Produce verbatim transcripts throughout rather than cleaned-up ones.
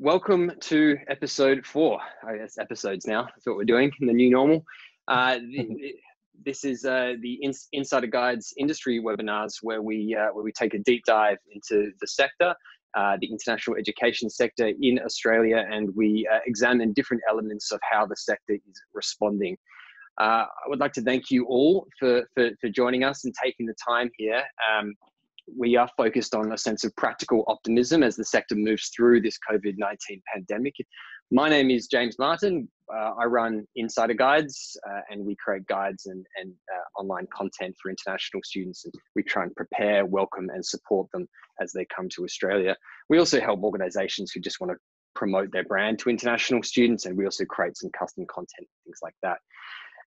Welcome to episode four. I guess episodes now. That's what we're doing in the new normal. Uh, this is uh, the Ins Insider Guides industry webinars where we uh, where we take a deep dive into the sector, uh, the international education sector in Australia, and we uh, examine different elements of how the sector is responding. Uh, I would like to thank you all for for, for joining us and taking the time here. Um, We are focused on a sense of practical optimism as the sector moves through this COVID nineteen pandemic. My name is James Martin. Uh, I run Insider Guides uh, and we create guides and, and uh, online content for international students. And we try and prepare, welcome and support them as they come to Australia. We also help organisations who just want to promote their brand to international students, and we also create some custom content, things like that.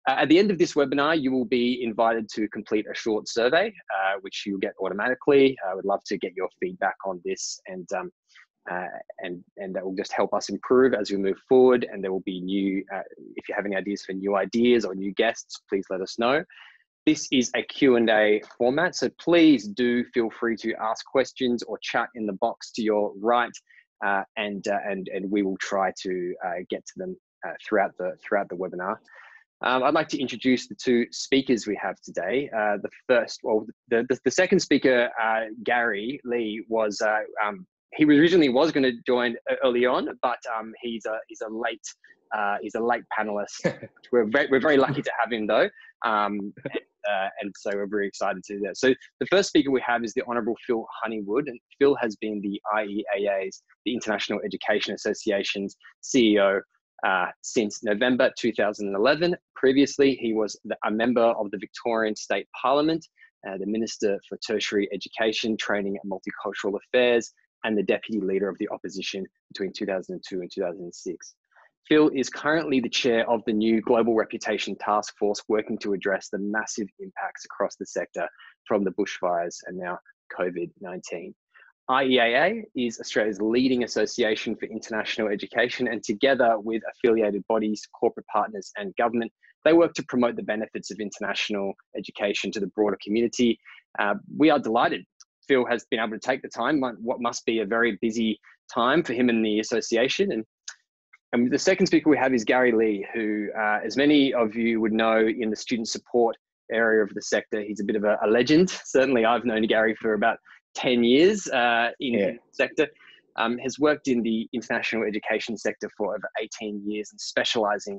Uh, at the end of this webinar, you will be invited to complete a short survey, uh, which you'll get automatically. I would love to get your feedback on this, and um, uh, and and that will just help us improve as we move forward. And there will be new, uh, if you have any ideas for new ideas or new guests, please let us know. This is a Q and A format, so please do feel free to ask questions or chat in the box to your right, uh, and uh, and and we will try to uh, get to them uh, throughout the throughout the webinar. Um, I'd like to introduce the two speakers we have today. Uh, the first, well, the, the, the second speaker, uh, Gary Lee, was uh, um, he originally was going to join early on, but um, he's a he's a late uh, he's a late panelist. We're very, we're very lucky to have him though, um, and, uh, and so we're very excited to do that. So the first speaker we have is the Honourable Phil Honeywood, and Phil has been the I E A A's, the International Education Association's C E O. Uh, since November two thousand eleven. Previously, he was the, a member of the Victorian State Parliament, uh, the Minister for Tertiary Education, Training and Multicultural Affairs, and the Deputy Leader of the Opposition between two thousand two and two thousand six. Phil is currently the chair of the new Global Reputation Task Force, working to address the massive impacts across the sector from the bushfires and now COVID nineteen. I E A A is Australia's leading association for international education, and together with affiliated bodies, corporate partners and government, they work to promote the benefits of international education to the broader community. Uh, we are delighted Phil has been able to take the time, what must be a very busy time for him and the association. And, and the second speaker we have is Gary Lee, who, uh, as many of you would know, in the student support area of the sector, he's a bit of a, a legend. Certainly I've known Gary for about ten years uh, in yeah. the sector, um, has worked in the international education sector for over eighteen years and specialising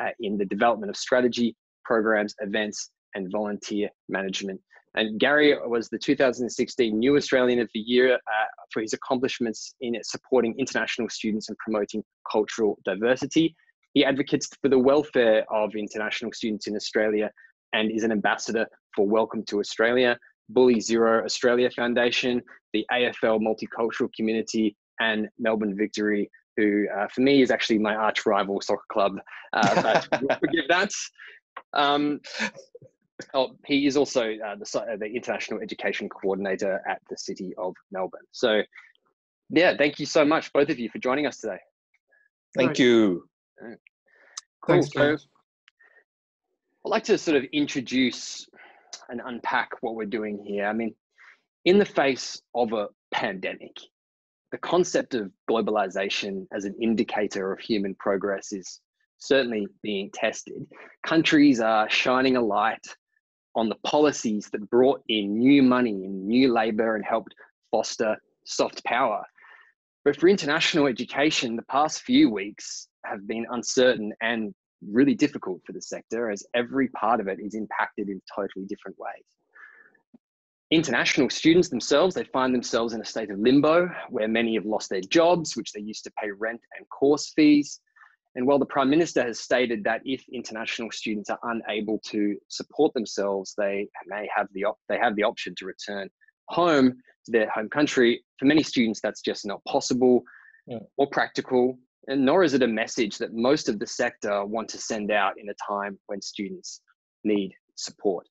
uh, in the development of strategy, programs, events and volunteer management. And Gary was the two thousand sixteen New Australian of the Year uh, for his accomplishments in supporting international students and promoting cultural diversity. He advocates for the welfare of international students in Australia and is an ambassador for Welcome to Australia, Bully Zero Australia Foundation, the A F L Multicultural Community, and Melbourne Victory, who uh, for me is actually my arch rival soccer club. Uh, but forgive that. Um, oh, he is also uh, the, uh, the International Education Coordinator at the City of Melbourne. So yeah, thank you so much, both of you, for joining us today. Thank right. you. Right. Cool. Thanks, so, I'd like to sort of introduce and unpack what we're doing here. I mean, in the face of a pandemic, the concept of globalization as an indicator of human progress is certainly being tested. Countries are shining a light on the policies that brought in new money and new labor and helped foster soft power. But for international education, the past few weeks have been uncertain and really difficult for the sector, as every part of it is impacted in totally different ways. International students themselves, they find themselves in a state of limbo where many have lost their jobs, which they used to pay rent and course fees. And while the Prime Minister has stated that if international students are unable to support themselves, they may have the, op they have the option to return home to their home country, for many students that's just not possible yeah. or practical. And nor is it a message that most of the sector want to send out in a time when students need support.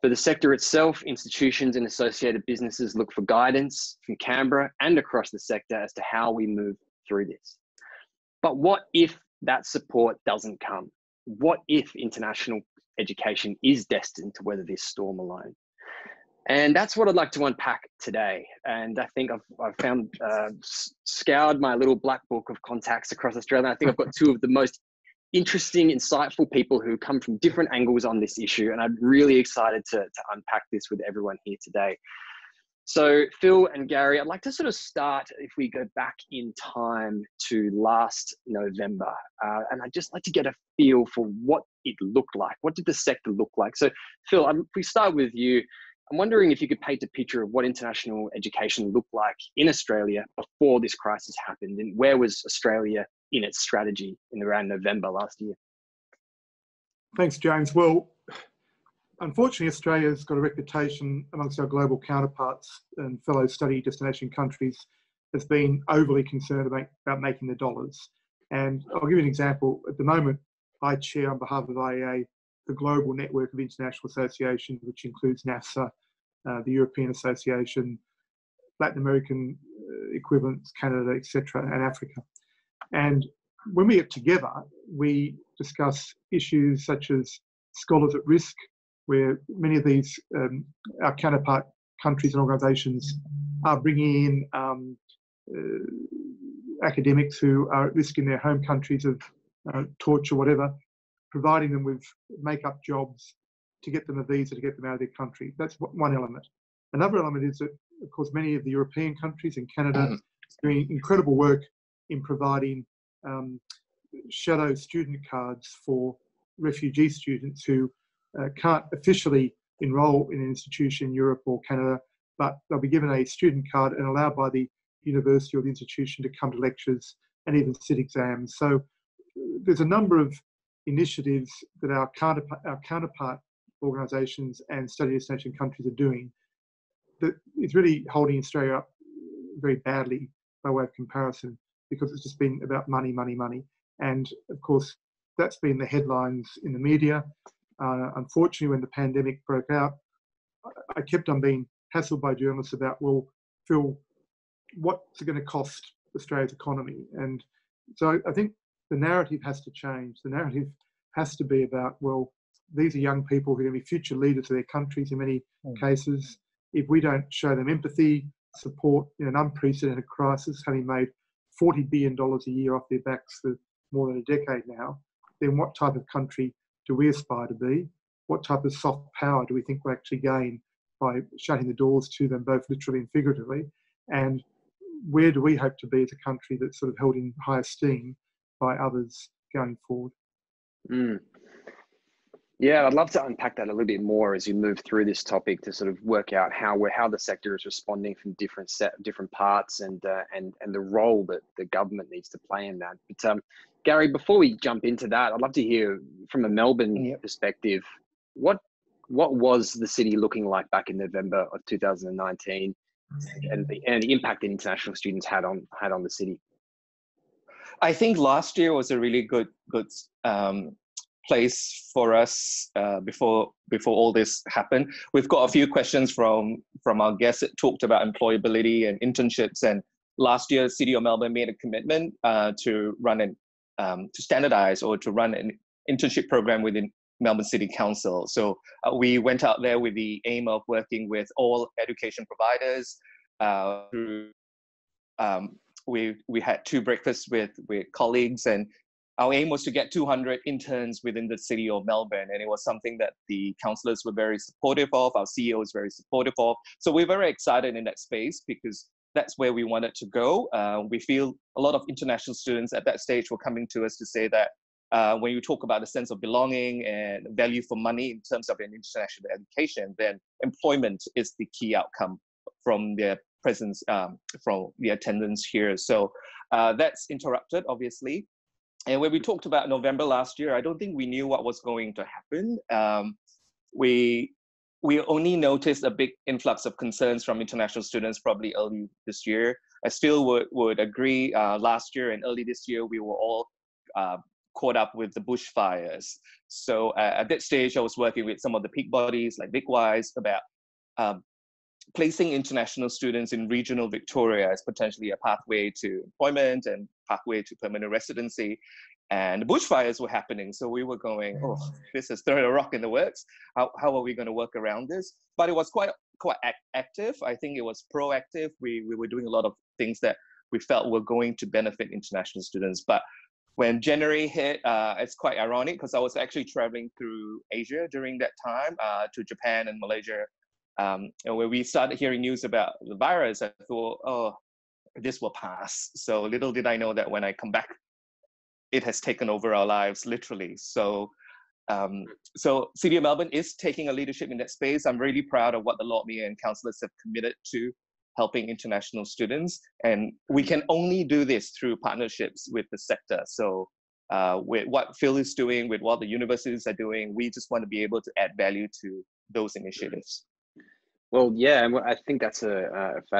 For the sector itself, institutions and associated businesses look for guidance from Canberra and across the sector as to how we move through this. But what if that support doesn't come? What if international education is destined to weather this storm alone? And that's what I'd like to unpack today. And I think I've, I've found, uh, scoured my little black book of contacts across Australia. And I think I've got two of the most interesting, insightful people who come from different angles on this issue. And I'm really excited to, to unpack this with everyone here today. So Phil and Gary, I'd like to sort of start, if we go back in time to last November, uh, and I'd just like to get a feel for what it looked like. What did the sector look like? So Phil, um, if we start with you, I'm wondering if you could paint a picture of what international education looked like in Australia before this crisis happened, and where was Australia in its strategy in around November last year? Thanks, James. Well, unfortunately, Australia's got a reputation amongst our global counterparts and fellow study destination countries as being overly concerned about, about making the dollars. And I'll give you an example. At the moment, I chair on behalf of I E A the global network of international associations, which includes NASA, uh, the European Association, Latin American equivalents, Canada, et cetera, and Africa. And when we get together, we discuss issues such as scholars at risk, where many of these, um, our counterpart countries and organisations are bringing in um, uh, academics who are at risk in their home countries of uh, torture, whatever, providing them with make-up jobs to get them a visa to get them out of their country. That's one element. Another element is that, of course, many of the European countries and Canada are doing incredible work in providing um, shadow student cards for refugee students who Uh, can't officially enrol in an institution in Europe or Canada, but they'll be given a student card and allowed by the university or the institution to come to lectures and even sit exams. So there's a number of initiatives that our counterpart, our counterpart organisations and study destination countries are doing that is really holding Australia up very badly by way of comparison, because it's just been about money, money, money. And of course, that's been the headlines in the media. Uh, unfortunately, when the pandemic broke out, I kept on being hassled by journalists about, well, Phil, what's it going to cost Australia's economy? And so I think the narrative has to change. The narrative has to be about, well, these are young people who are going to be future leaders of their countries in many mm. cases. If we don't show them empathy, support in an unprecedented crisis, having made forty billion dollars a year off their backs for more than a decade now, then what type of country do we aspire to be? What type of soft power do we think we'll actually gain by shutting the doors to them, both literally and figuratively? And where do we hope to be as a country that's sort of held in high esteem by others going forward? Mm. Yeah, I'd love to unpack that a little bit more as you move through this topic to sort of work out how we're, how the sector is responding from different set, different parts, and uh, and and the role that the government needs to play in that. But um, Gary, before we jump into that, I'd love to hear from a Melbourne yep. perspective, what what was the city looking like back in November of two thousand nineteen, and the and the impact that international students had on had on the city? I think last year was a really good good. Um, place for us uh, before before all this happened. We've got a few questions from from our guests that talked about employability and internships. And last year, City of Melbourne made a commitment uh, to run an um, to standardise or to run an internship program within Melbourne City Council. So uh, we went out there with the aim of working with all education providers. Uh, through, um, we we had two breakfasts with with colleagues, and our aim was to get two hundred interns within the city of Melbourne, and it was something that the councillors were very supportive of, our C E O was very supportive of. So we're very excited in that space because that's where we wanted to go. Uh, we feel a lot of international students at that stage were coming to us to say that uh, when you talk about a sense of belonging and value for money in terms of an international education, then employment is the key outcome from their presence, um, from the attendance here. So uh, that's interrupted, obviously. And when we talked about November last year, I don't think we knew what was going to happen. Um, we we only noticed a big influx of concerns from international students probably early this year. I still would, would agree uh, last year and early this year, we were all uh, caught up with the bushfires. So uh, at that stage, I was working with some of the peak bodies like Vic Wise about um, placing international students in regional Victoria as potentially a pathway to employment and pathway to permanent residency. And the bushfires were happening. So we were going, oh, this is throwing a rock in the works. How, how are we going to work around this? But it was quite quite act active. I think it was proactive. We, we were doing a lot of things that we felt were going to benefit international students. But when January hit, uh, it's quite ironic because I was actually traveling through Asia during that time uh, to Japan and Malaysia. Um, and when we started hearing news about the virus, I thought, oh, this will pass. So little did I know that when I come back, it has taken over our lives, literally. So, um, so City of Melbourne is taking a leadership in that space. I'm really proud of what the Lord Mayor and councillors have committed to helping international students, and we can only do this through partnerships with the sector. So uh, with what Phil is doing, with what the universities are doing, we just want to be able to add value to those initiatives. Well, yeah, and I think that's a, a,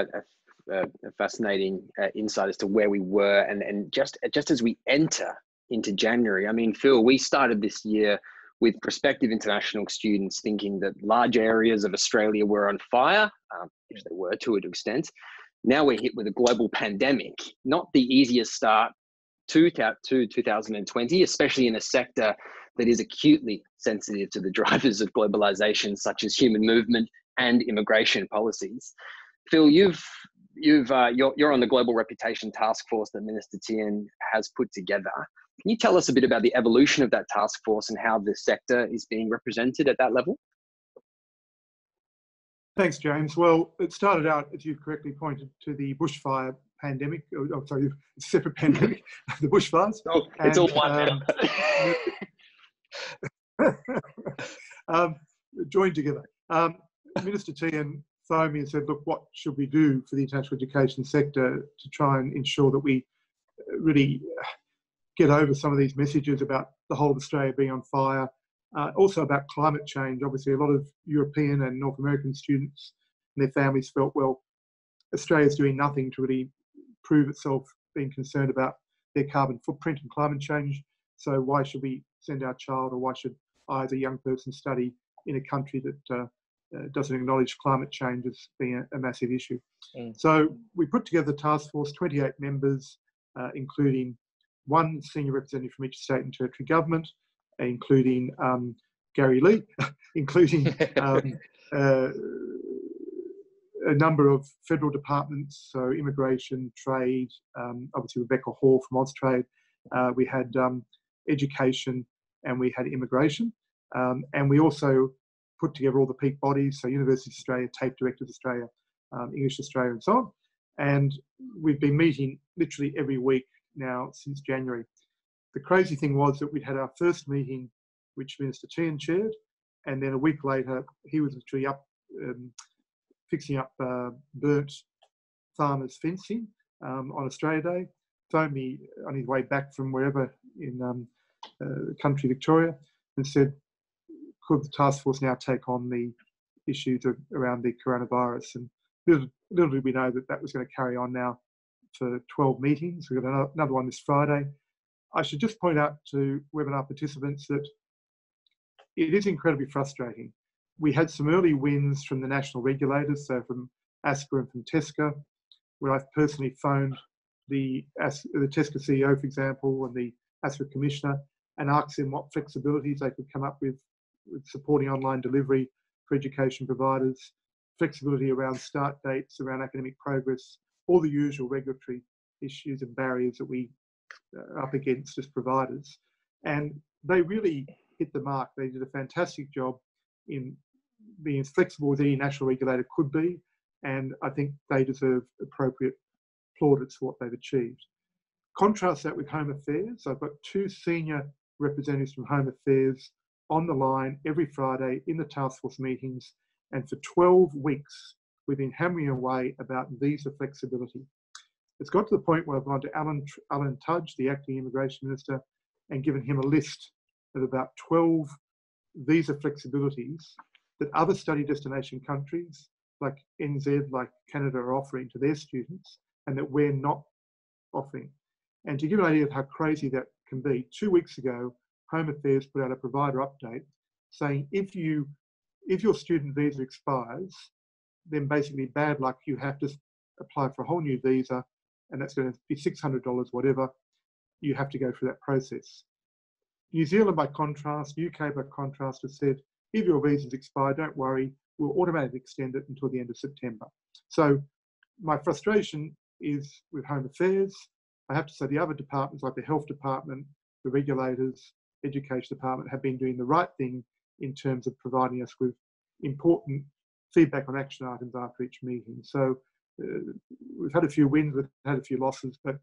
a, a fascinating uh, insight as to where we were, and, and just, just as we enter into January. I mean, Phil, we started this year with prospective international students thinking that large areas of Australia were on fire, um, which they were to an extent. Now we're hit with a global pandemic, not the easiest start to, to two thousand twenty, especially in a sector that is acutely sensitive to the drivers of globalization, such as human movement and immigration policies. Phil, you've, you've, uh, you're, you're on the Global Reputation Task Force that Minister Tehan has put together. Can you tell us a bit about the evolution of that task force and how the sector is being represented at that level? Thanks, James. Well, it started out, as you correctly pointed to, the bushfire pandemic. Oh, sorry, separate pandemic, the bushfires. Oh, it's and, all one um, um, joined together. Um, Minister Tehan phoned me and said, look, what should we do for the international education sector to try and ensure that we really get over some of these messages about the whole of Australia being on fire, uh, also about climate change. Obviously, a lot of European and North American students and their families felt, well, Australia's doing nothing to really prove itself being concerned about their carbon footprint and climate change. So why should we send our child, or why should I as a young person study in a country that uh, uh, doesn't acknowledge climate change as being a, a massive issue? Mm. So we put together the task force, twenty-eight members, uh, including one senior representative from each state and territory government, including um, Gary Lee, including um, uh, a number of federal departments, so immigration, trade, um, obviously Rebecca Hall from Austrade. Uh, we had um, education, and we had immigration. Um, and we also put together all the peak bodies, so Universities Australia, TAFE Directors Australia, um, English Australia, and so on. And we've been meeting literally every week now since January. The crazy thing was that we'd had our first meeting, which Minister Tehan chaired, and then a week later he was literally up um, fixing up uh, burnt farmers' fencing um, on Australia Day. Phoned me on his way back from wherever in um, uh, country Victoria and said, could the task force now take on the issues of, around the coronavirus? And little, little did we know that that was going to carry on now for twelve meetings. We've got another one this Friday. I should just point out to webinar participants that it is incredibly frustrating. We had some early wins from the national regulators, so from ASQA and from TEQSA, where I've personally phoned the, the TEQSA C E O, for example, and the ASQA Commissioner, and asked them what flexibilities they could come up with, with supporting online delivery for education providers, flexibility around start dates, around academic progress, all the usual regulatory issues and barriers that we are up against as providers. And they really hit the mark. They did a fantastic job in being as flexible as any national regulator could be, and I think they deserve appropriate plaudits for what they've achieved. Contrast that with Home Affairs. I've got two senior representatives from Home Affairs on the line every Friday in the task force meetings, and for twelve weeks we've been hammering away about visa flexibility. It's got to the point where I've gone to Alan, Alan Tudge, the acting immigration minister, and given him a list of about twelve visa flexibilities that other study destination countries like N Z, like Canada, are offering to their students and that we're not offering. And to give an idea of how crazy that can be, two weeks ago, Home Affairs put out a provider update saying if, you, if your student visa expires, then basically bad luck, you have to apply for a whole new visa, and that's going to be six hundred dollars, whatever. You have to go through that process. New Zealand, by contrast, U K, by contrast, has said, if your visa's expired, don't worry, will automatically extend it until the end of September. So my frustration is with Home Affairs. I have to say the other departments, like the Health Department, the regulators, Education Department, have been doing the right thing in terms of providing us with important feedback on action items after each meeting. So uh, we've had a few wins, we've had a few losses, but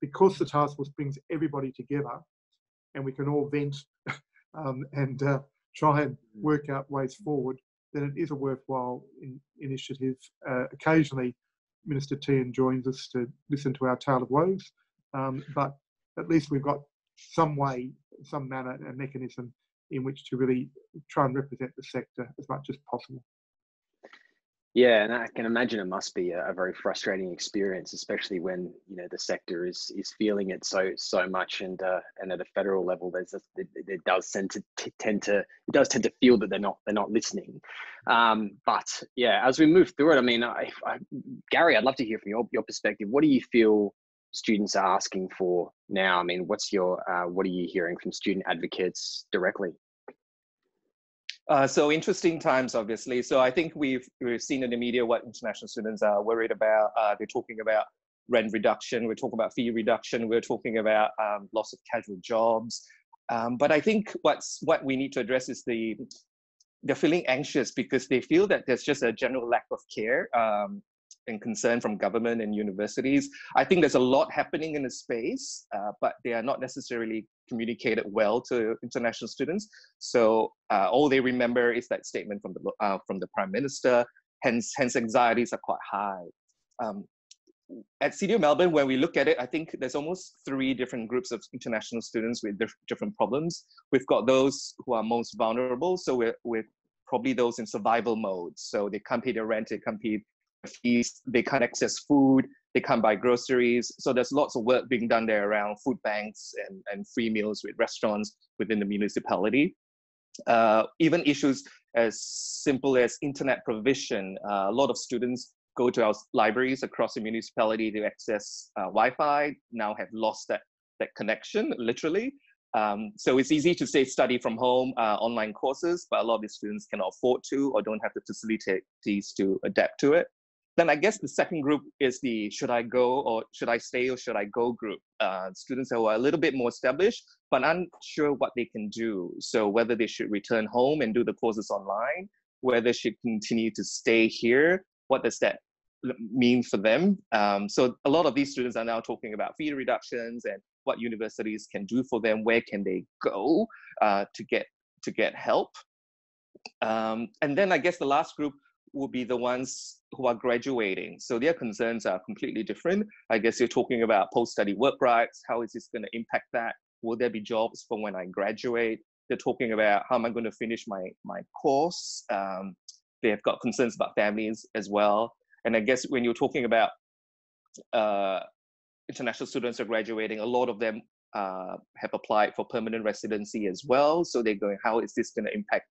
because the task force brings everybody together and we can all vent um, and uh, try and work out ways forward, then it is a worthwhile in initiative. Uh, occasionally, Minister Tehan joins us to listen to our tale of woes, um, but at least we've got some way, some manner and mechanism in which to really try and represent the sector as much as possible. Yeah, and I can imagine it must be a, a very frustrating experience, especially when you know the sector is is feeling it so so much, and uh, and at a federal level, there's a, it, it does tend to tend to it does tend to feel that they're not they're not listening. Um, but yeah, as we move through it, I mean, I, I, Gary, I'd love to hear from your your perspective. What do you feel students are asking for now? I mean, what's your uh, what are you hearing from student advocates directly? Uh, so interesting times, obviously. So I think we've we've seen in the media what international students are worried about. Uh, they're talking about rent reduction. We're talking about fee reduction. We're talking about um, loss of casual jobs. Um, but I think what's what we need to address is the they're feeling anxious because they feel that there's just a general lack of care um, and concern from government and universities. I think there's a lot happening in the space, uh, but they are not necessarily communicated well to international students. So uh, all they remember is that statement from the uh, from the Prime Minister. Hence, hence anxieties are quite high. Um, at City of Melbourne, when we look at it, I think there's almost three different groups of international students with diff different problems. We've got those who are most vulnerable. So we're, we're probably those in survival mode. So they can't pay their rent, they can't pay fees, they can't access food, they can't buy groceries. So there's lots of work being done there around food banks and, and free meals with restaurants within the municipality. Uh, even issues as simple as internet provision. Uh, a lot of students go to our libraries across the municipality to access uh, Wi-Fi, now have lost that, that connection, literally. Um, so it's easy to say study from home, uh, online courses, but a lot of these students cannot afford to or don't have the facilities to adapt to it. Then I guess the second group is the should I go or should I stay or should I go group. Uh, students who are a little bit more established, but unsure what they can do. So whether they should return home and do the courses online, whether they should continue to stay here, what does that mean for them? Um, so a lot of these students are now talking about fee reductions and what universities can do for them, where can they go uh, to get, to get help. Um, and then I guess the last group will be the ones who are graduating. So their concerns are completely different. I guess you're talking about post-study work rights. How is this going to impact that? Will there be jobs for when I graduate? They're talking about how am I going to finish my, my course? Um, they have got concerns about families as well. And I guess when you're talking about uh, international students are graduating, a lot of them uh, have applied for permanent residency as well. So they're going, how is this going to impact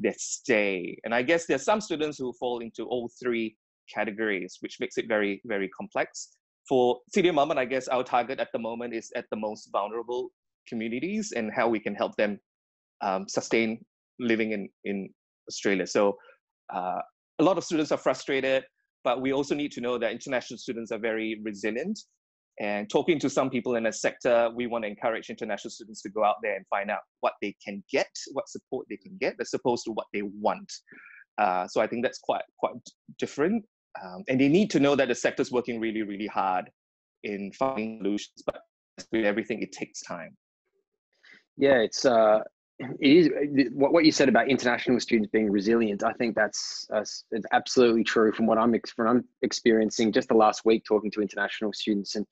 their stay? And I guess there's some students who fall into all three categories, which makes it very, very complex. For City of Melbourne, I guess our target at the moment is at the most vulnerable communities and how we can help them um, sustain living in, in Australia. So uh, a lot of students are frustrated, but we also need to know that international students are very resilient. And talking to some people in the sector, we want to encourage international students to go out there and find out what they can get, what support they can get, as opposed to what they want. Uh, so I think that's quite quite different. Um, and they need to know that the sector's working really, really hard in finding solutions, but with everything, it takes time. Yeah, it's uh, it is what what you said about international students being resilient. I think that's uh, it's absolutely true from what I'm from I'm experiencing just the last week talking to international students and.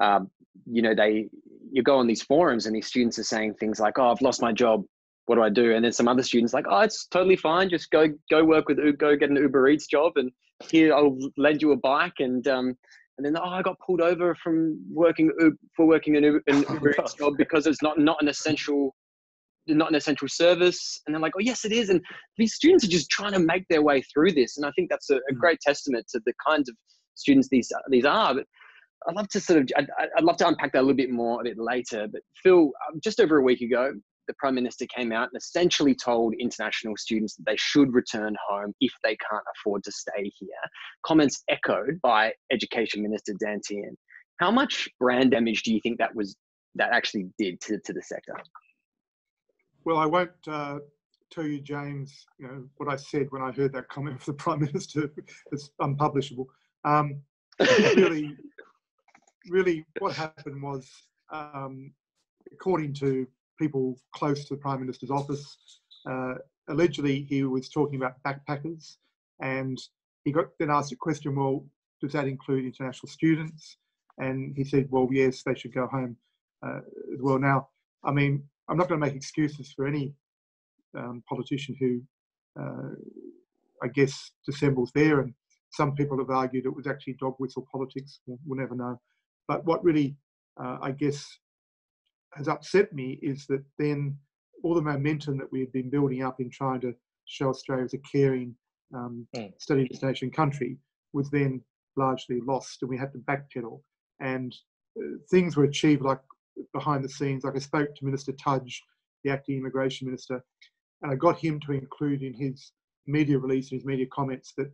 Um, you know, they, you go on these forums and these students are saying things like, oh, I've lost my job. What do I do? And then some other students like, oh, it's totally fine. Just go, go work with, go get an Uber Eats job. And here I'll lend you a bike. And, um, and then, oh, I got pulled over from working for working an Uber, an Uber Eats job because it's not, not an essential, not an essential service. And they're like, oh yes, it is. And these students are just trying to make their way through this. And I think that's a, a great testament to the kinds of students these, these are. But I'd love to sort of, I'd, I'd love to unpack that a little bit more a bit later, but Phil, um, just over a week ago, the Prime Minister came out and essentially told international students that they should return home if they can't afford to stay here. Comments echoed by Education Minister Dan Tehan. How much brand damage do you think that was that actually did to, to the sector? Well, I won't uh, tell you, James, you know, what I said when I heard that comment from the Prime Minister. It's unpublishable. Um, really, really what happened was, um, according to people close to the Prime Minister's office, uh, allegedly he was talking about backpackers, and he got then asked a question, well, does that include international students? And he said, well, yes, they should go home uh, as well. Now, I mean, I'm not going to make excuses for any um, politician who, uh, I guess, dissembles there. And some people have argued it was actually dog whistle politics. We'll, we'll never know. But what really, uh, I guess, has upset me is that then all the momentum that we had been building up in trying to show Australia as a caring, um, mm. study destination country was then largely lost, and we had to backpedal. And uh, things were achieved like behind the scenes. Like I spoke to Minister Tudge, the acting immigration minister, and I got him to include in his media release and his media comments that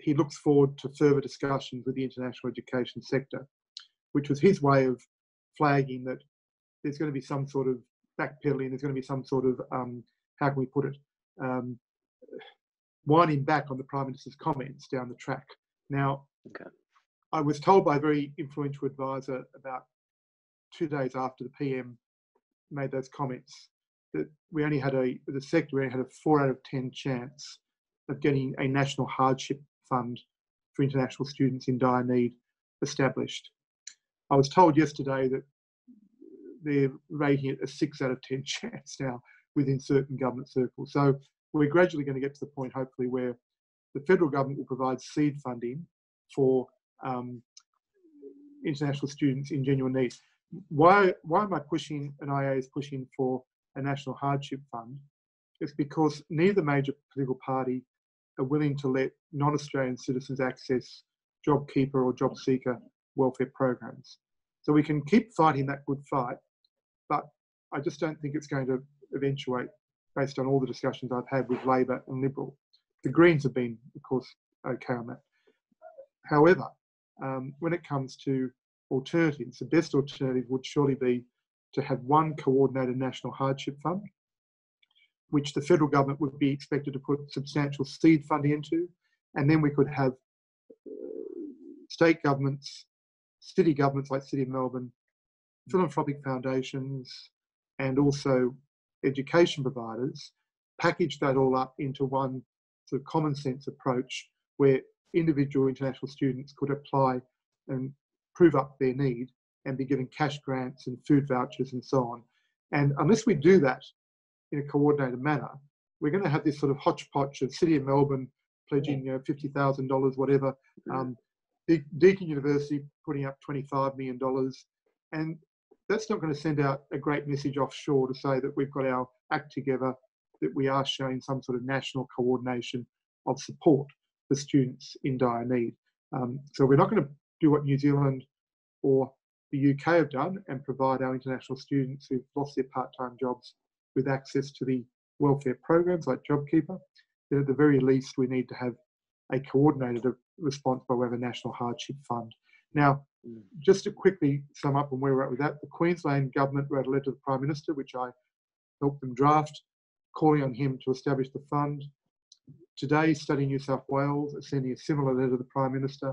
he looks forward to further discussions with the international education sector, which was his way of flagging that there's going to be some sort of backpedaling, there's going to be some sort of, um, how can we put it, um, winding back on the Prime Minister's comments down the track. Now, okay. I was told by a very influential advisor about two days after the P M made those comments that we only had a, the sector only had a four out of ten chance of getting a national hardship fund for international students in dire need established. I was told yesterday that they're rating it a six out of ten chance now within certain government circles. So we're gradually going to get to the point, hopefully, where the federal government will provide seed funding for um, international students in genuine need. Why, why am I pushing, and I A is pushing for a national hardship fund? It's because neither major political party are willing to let non-Australian citizens access JobKeeper or JobSeeker welfare programs. So we can keep fighting that good fight, but I just don't think it's going to eventuate based on all the discussions I've had with Labor and Liberal. The Greens have been, of course, okay on that. However, um, when it comes to alternatives, the best alternative would surely be to have one coordinated national hardship fund, which the federal government would be expected to put substantial seed funding into, and then we could have uh, state governments, city governments like City of Melbourne, philanthropic foundations, and also education providers, package that all up into one sort of common sense approach where individual international students could apply and prove up their need and be given cash grants and food vouchers and so on. And unless we do that in a coordinated manner, we're going to have this sort of hodgepodge of City of Melbourne pledging, you know, fifty thousand dollars, whatever, um, Deakin University putting up twenty-five million dollars, and that's not going to send out a great message offshore to say that we've got our act together, that we are showing some sort of national coordination of support for students in dire need. Um, so we're not going to do what New Zealand or the U K have done and provide our international students who've lost their part-time jobs with access to the welfare programs like JobKeeper. Then at the very least, we need to have a coordinated response by way of a national hardship fund. Now, just to quickly sum up on where we're at with that, the Queensland Government wrote a letter to the Prime Minister, which I helped them draft, calling on him to establish the fund. Today, Study New South Wales is sending a similar letter to the Prime Minister,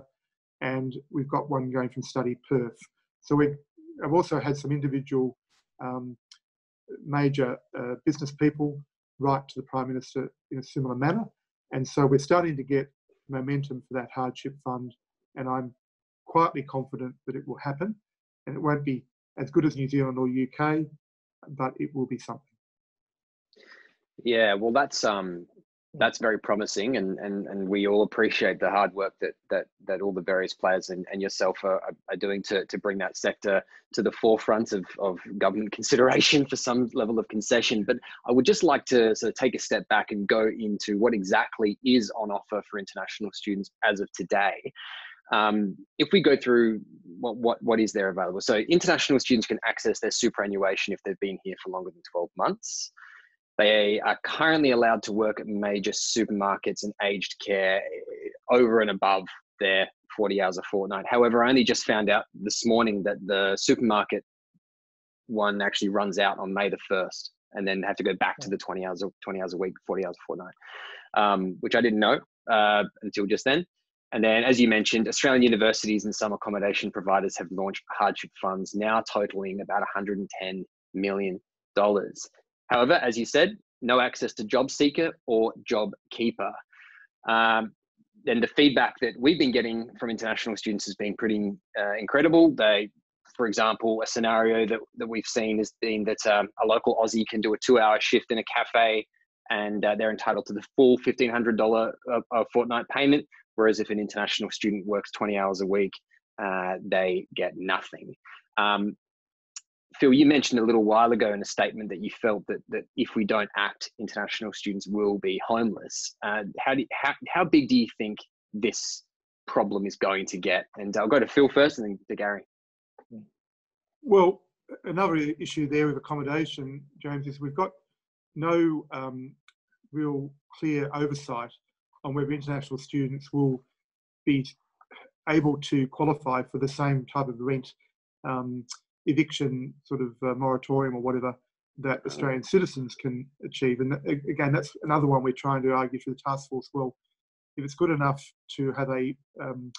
and we've got one going from Study Perth. So we've I've also had some individual um, major uh, business people write to the Prime Minister in a similar manner. And so we're starting to get momentum for that hardship fund, and I'm quietly confident that it will happen, and it won't be as good as New Zealand or U K, but it will be something. Yeah, well, that's um that's very promising, and and and we all appreciate the hard work that that that all the various players and, and yourself are, are doing to to bring that sector to the forefront of of government consideration for some level of concession. But I would just like to sort of take a step back and go into what exactly is on offer for international students as of today. Um, if we go through what, what, what is there available. So international students can access their superannuation if they've been here for longer than twelve months. They are currently allowed to work at major supermarkets and aged care over and above their forty hours a fortnight. However, I only just found out this morning that the supermarket one actually runs out on May the first, and then have to go back to the twenty hours a week, forty hours a fortnight, um, which I didn't know uh, until just then. And then, as you mentioned, Australian universities and some accommodation providers have launched hardship funds, now totaling about one hundred and ten million dollars. However, as you said, no access to JobSeeker or JobKeeper. Um, and the feedback that we've been getting from international students has been pretty uh, incredible. They, for example, a scenario that, that we've seen has been that um, a local Aussie can do a two-hour shift in a cafe, and uh, they're entitled to the full fifteen hundred dollars a, a fortnight payment. Whereas if an international student works twenty hours a week, uh, they get nothing. Um, Phil, you mentioned a little while ago in a statement that you felt that, that if we don't act, international students will be homeless. Uh, how, do you, how, how big do you think this problem is going to get? And I'll go to Phil first and then to Gary. Well, another issue there with accommodation, James, is we've got no um, real clear oversight on whether international students will be able to qualify for the same type of rent um, eviction sort of uh, moratorium or whatever that Australian citizens can achieve. And again, that's another one we're trying to argue through the task force. Well, if it's good enough to have a um,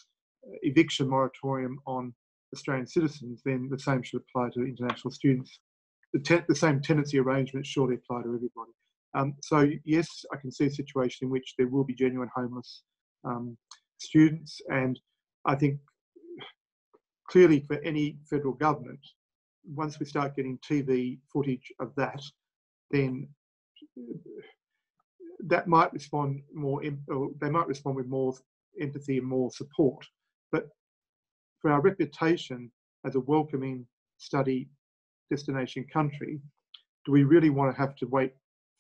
eviction moratorium on Australian citizens, then the same should apply to international students. The, te the same tenancy arrangements surely apply to everybody. Um, so yes, I can see a situation in which there will be genuine homeless um, students, and I think clearly for any federal government, once we start getting T V footage of that, then that might respond more, or they might respond with more empathy and more support. But for our reputation as a welcoming study destination country, do we really want to have to wait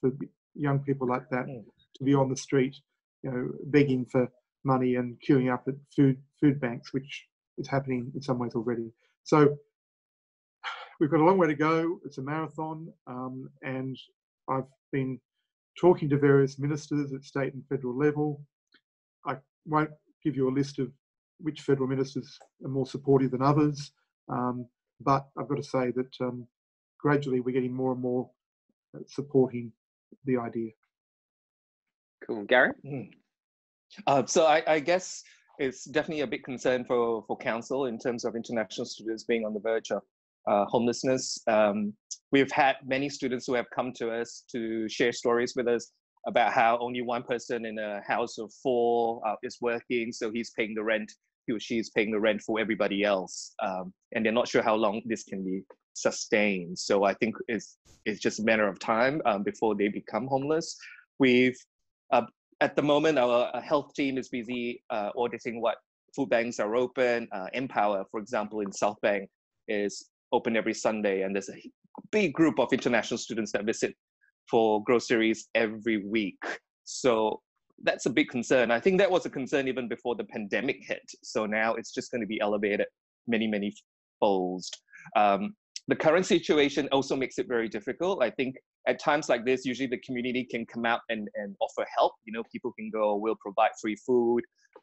for young people like that to be on the street, you know, begging for money and queuing up at food food banks, which is happening in some ways already? So we've got a long way to go. It's a marathon, um, and I've been talking to various ministers at state and federal level. I won't give you a list of which federal ministers are more supportive than others, um, but I've got to say that um, gradually we're getting more and more supporting the idea. Cool. Gary? Mm. Uh, so I, I guess it's definitely a big concern for, for Council in terms of international students being on the verge of uh, homelessness. Um, we've had many students who have come to us to share stories with us about how only one person in a house of four uh, is working, so he's paying the rent, he or she is paying the rent for everybody else. Um, and they're not sure how long this can be sustained. So I think it's, it's just a matter of time um, before they become homeless. We've, uh, at the moment, our, our health team is busy uh, auditing what food banks are open. Uh, Empower, for example, in South Bank is open every Sunday, and there's a big group of international students that visit for groceries every week. So that's a big concern. I think that was a concern even before the pandemic hit. So now it's just going to be elevated many, many folds. Um, The current situation also makes it very difficult. I think at times like this, usually the community can come out and, and offer help. You know, people can go, we'll provide free food.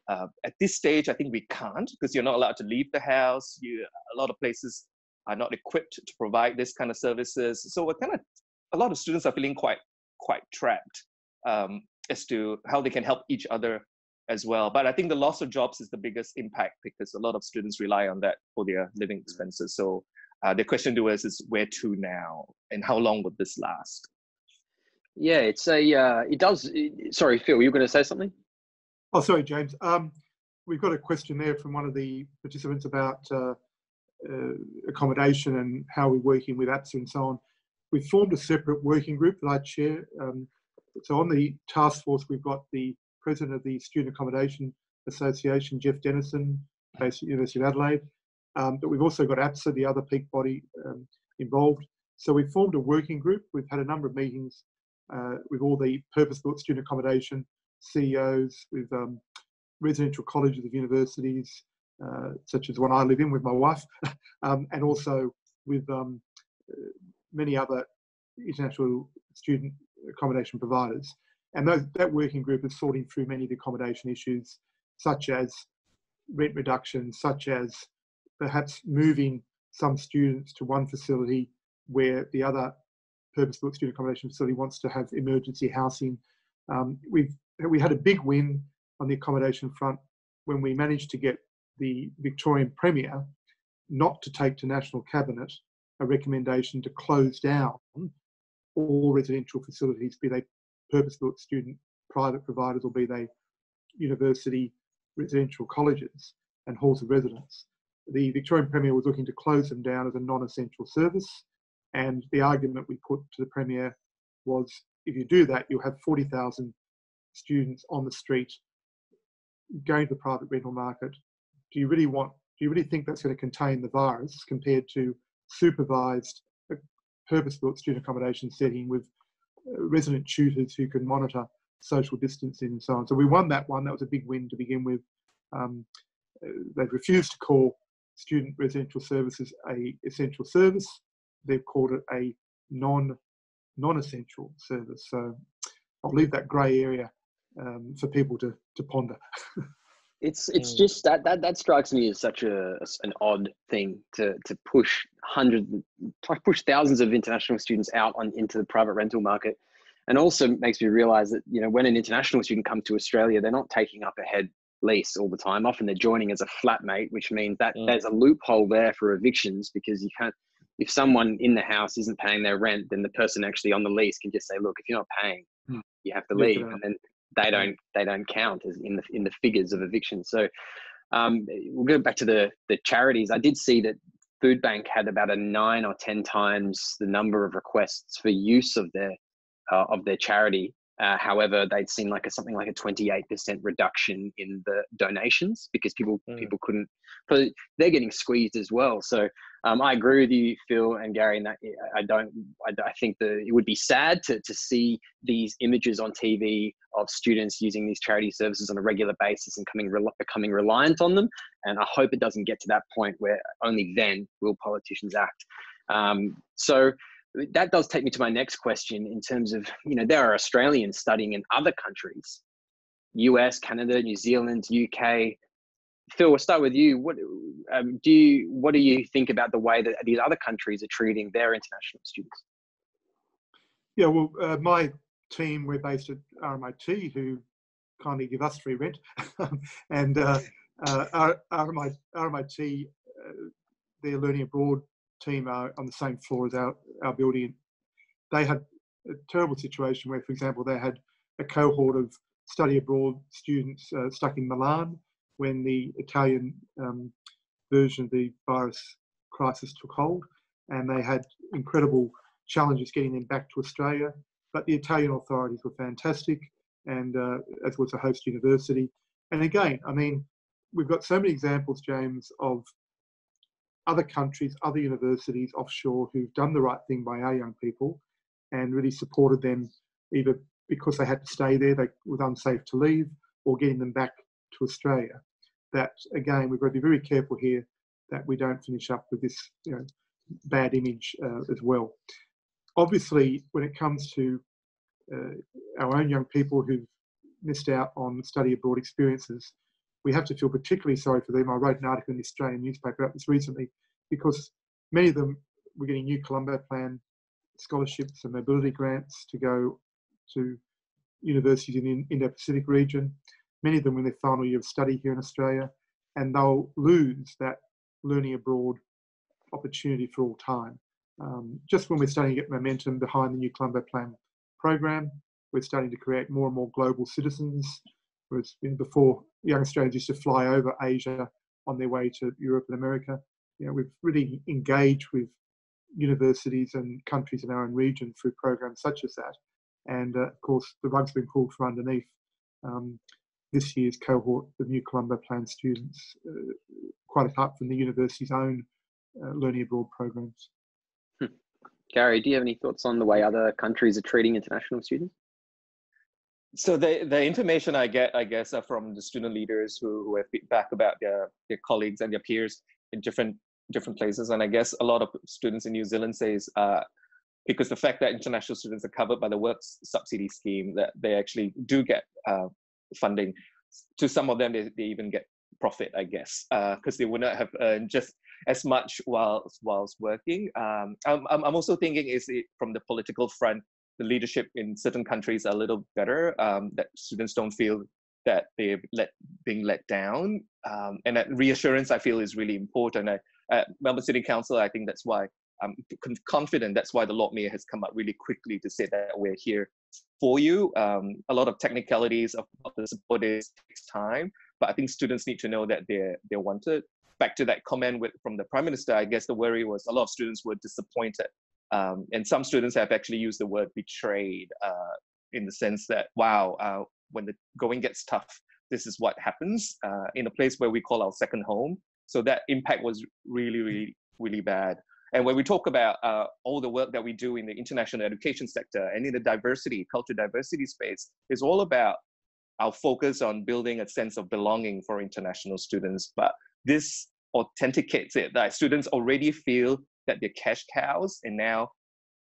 Uh, at this stage, I think we can't, because you're not allowed to leave the house. You, a lot of places are not equipped to provide this kind of services. So we're kind of, a lot of students are feeling quite, quite trapped um, as to how they can help each other as well. But I think the loss of jobs is the biggest impact, because a lot of students rely on that for their living expenses. So Uh, the question to us is where to now, and how long would this last? Yeah, it's a, uh, it does, it, sorry, Phil, you were going to say something? Oh, sorry, James. Um, we've got a question there from one of the participants about uh, uh, accommodation and how we're working with A P S A and so on. We've formed a separate working group that I chair. Um, so on the task force, we've got the president of the Student Accommodation Association, Jeff Dennison, based at the University of Adelaide. Um, but we've also got A P S A, the other peak body, um, involved. So we've formed a working group. We've had a number of meetings uh, with all the purpose-built student accommodation C E Os, with um, residential colleges of universities, uh, such as the one I live in with my wife, um, and also with um, many other international student accommodation providers. And those, that working group is sorting through many of the accommodation issues, such as rent reductions, such as perhaps moving some students to one facility where the other purpose-built student accommodation facility wants to have emergency housing. Um, we've we had a big win on the accommodation front when we managed to get the Victorian Premier not to take to National Cabinet a recommendation to close down all residential facilities, be they purpose-built student private providers or be they university residential colleges and halls of residence. The Victorian Premier was looking to close them down as a non-essential service, and the argument we put to the Premier was, if you do that, you'll have forty thousand students on the street going to the private rental market. Do you really want, do you really think that's going to contain the virus compared to supervised purpose-built student accommodation setting with resident tutors who can monitor social distancing and so on? So we won that one. That was a big win to begin with. Um, they've refused to call student residential services a essential service. They've called it a non, non-essential service. So I'll leave that grey area um, for people to, to ponder. It's it's just that that that strikes me as such a an odd thing to to push hundreds, push thousands of international students out on into the private rental market, and also makes me realise that, you know, when an international student comes to Australia, they're not taking up a head lease all the time. Often they're joining as a flatmate, which means that mm. there's a loophole there for evictions, because you can't, if someone in the house isn't paying their rent, then the person actually on the lease can just say, look, if you're not paying, mm. you have to leave, yeah, and then they don't they don't count as in the in the figures of eviction. So um, we'll go back to the the charities. I did see that Food Bank had about a nine or ten times the number of requests for use of their uh, of their charity. Uh, however, they'd seen like a something like a twenty-eight percent reduction in the donations because people mm. people couldn't. They're getting squeezed as well. So um, I agree with you, Phil and Gary. And I don't. I, I think that it would be sad to to see these images on T V of students using these charity services on a regular basis and coming becoming reliant on them. And I hope it doesn't get to that point where only then will politicians act. Um, so. That does take me to my next question in terms of, you know, there are Australians studying in other countries, U S, Canada, New Zealand, U K. Phil, we'll start with you. What um, do you, what do you think about the way that these other countries are treating their international students? Yeah, well, uh, my team, we're based at R M I T, who kindly give us free rent. And uh, uh, R M I T, uh, their learning abroad team are on the same floor as our, our building. They had a terrible situation where, for example, they had a cohort of study abroad students uh, stuck in Milan when the Italian um, version of the virus crisis took hold, and they had incredible challenges getting them back to Australia. But the Italian authorities were fantastic, and uh, as was the host university. And again, I mean, we've got so many examples, James, of other countries, other universities offshore who've done the right thing by our young people and really supported them, either because they had to stay there, they was unsafe to leave, or getting them back to Australia. That, again, we've got to be very careful here that we don't finish up with this, you know, bad image uh, as well. Obviously, when it comes to uh, our own young people who've missed out on study abroad experiences, we have to feel particularly sorry for them. I wrote an article in the Australian newspaper about this recently, because many of them were getting New Colombo Plan scholarships and mobility grants to go to universities in the Indo-Pacific region. Many of them were in their final year of study here in Australia, and they'll lose that learning abroad opportunity for all time. Um, just when we're starting to get momentum behind the New Colombo Plan program, we're starting to create more and more global citizens. Whereas before, young Australians used to fly over Asia on their way to Europe and America. You know, we've really engaged with universities and countries in our own region through programs such as that. And uh, of course, the rug's been pulled from underneath um, this year's cohort of New Colombo Plan students, uh, quite apart from the university's own uh, learning abroad programs. Hmm. Gary, do you have any thoughts on the way other countries are treating international students? So the, the information I get, I guess, are from the student leaders who, who have feedback about their, their colleagues and their peers in different different places. And I guess a lot of students in New Zealand says, uh, because the fact that international students are covered by the work subsidy scheme, that they actually do get uh, funding. To some of them, they, they even get profit, I guess, because uh, they would not have earned just as much whilst, whilst working. Um, I'm, I'm also thinking is it from the political front, the leadership in certain countries are a little better, um, that students don't feel that they're let, being let down. Um, and that reassurance, I feel, is really important. I, at Melbourne City Council, I think that's why I'm confident, that's why the Lord Mayor has come up really quickly to say that we're here for you. Um, a lot of technicalities of the support is takes time, but I think students need to know that they're, they're wanted. Back to that comment with, from the Prime Minister, I guess the worry was a lot of students were disappointed. Um, and some students have actually used the word betrayed uh, in the sense that, wow, uh, when the going gets tough, this is what happens uh, in a place where we call our second home. So that impact was really, really, really bad. And when we talk about uh, all the work that we do in the international education sector and in the diversity, culture diversity space, is all about our focus on building a sense of belonging for international students. But this authenticates it, that students already feel that they're cash cows, and now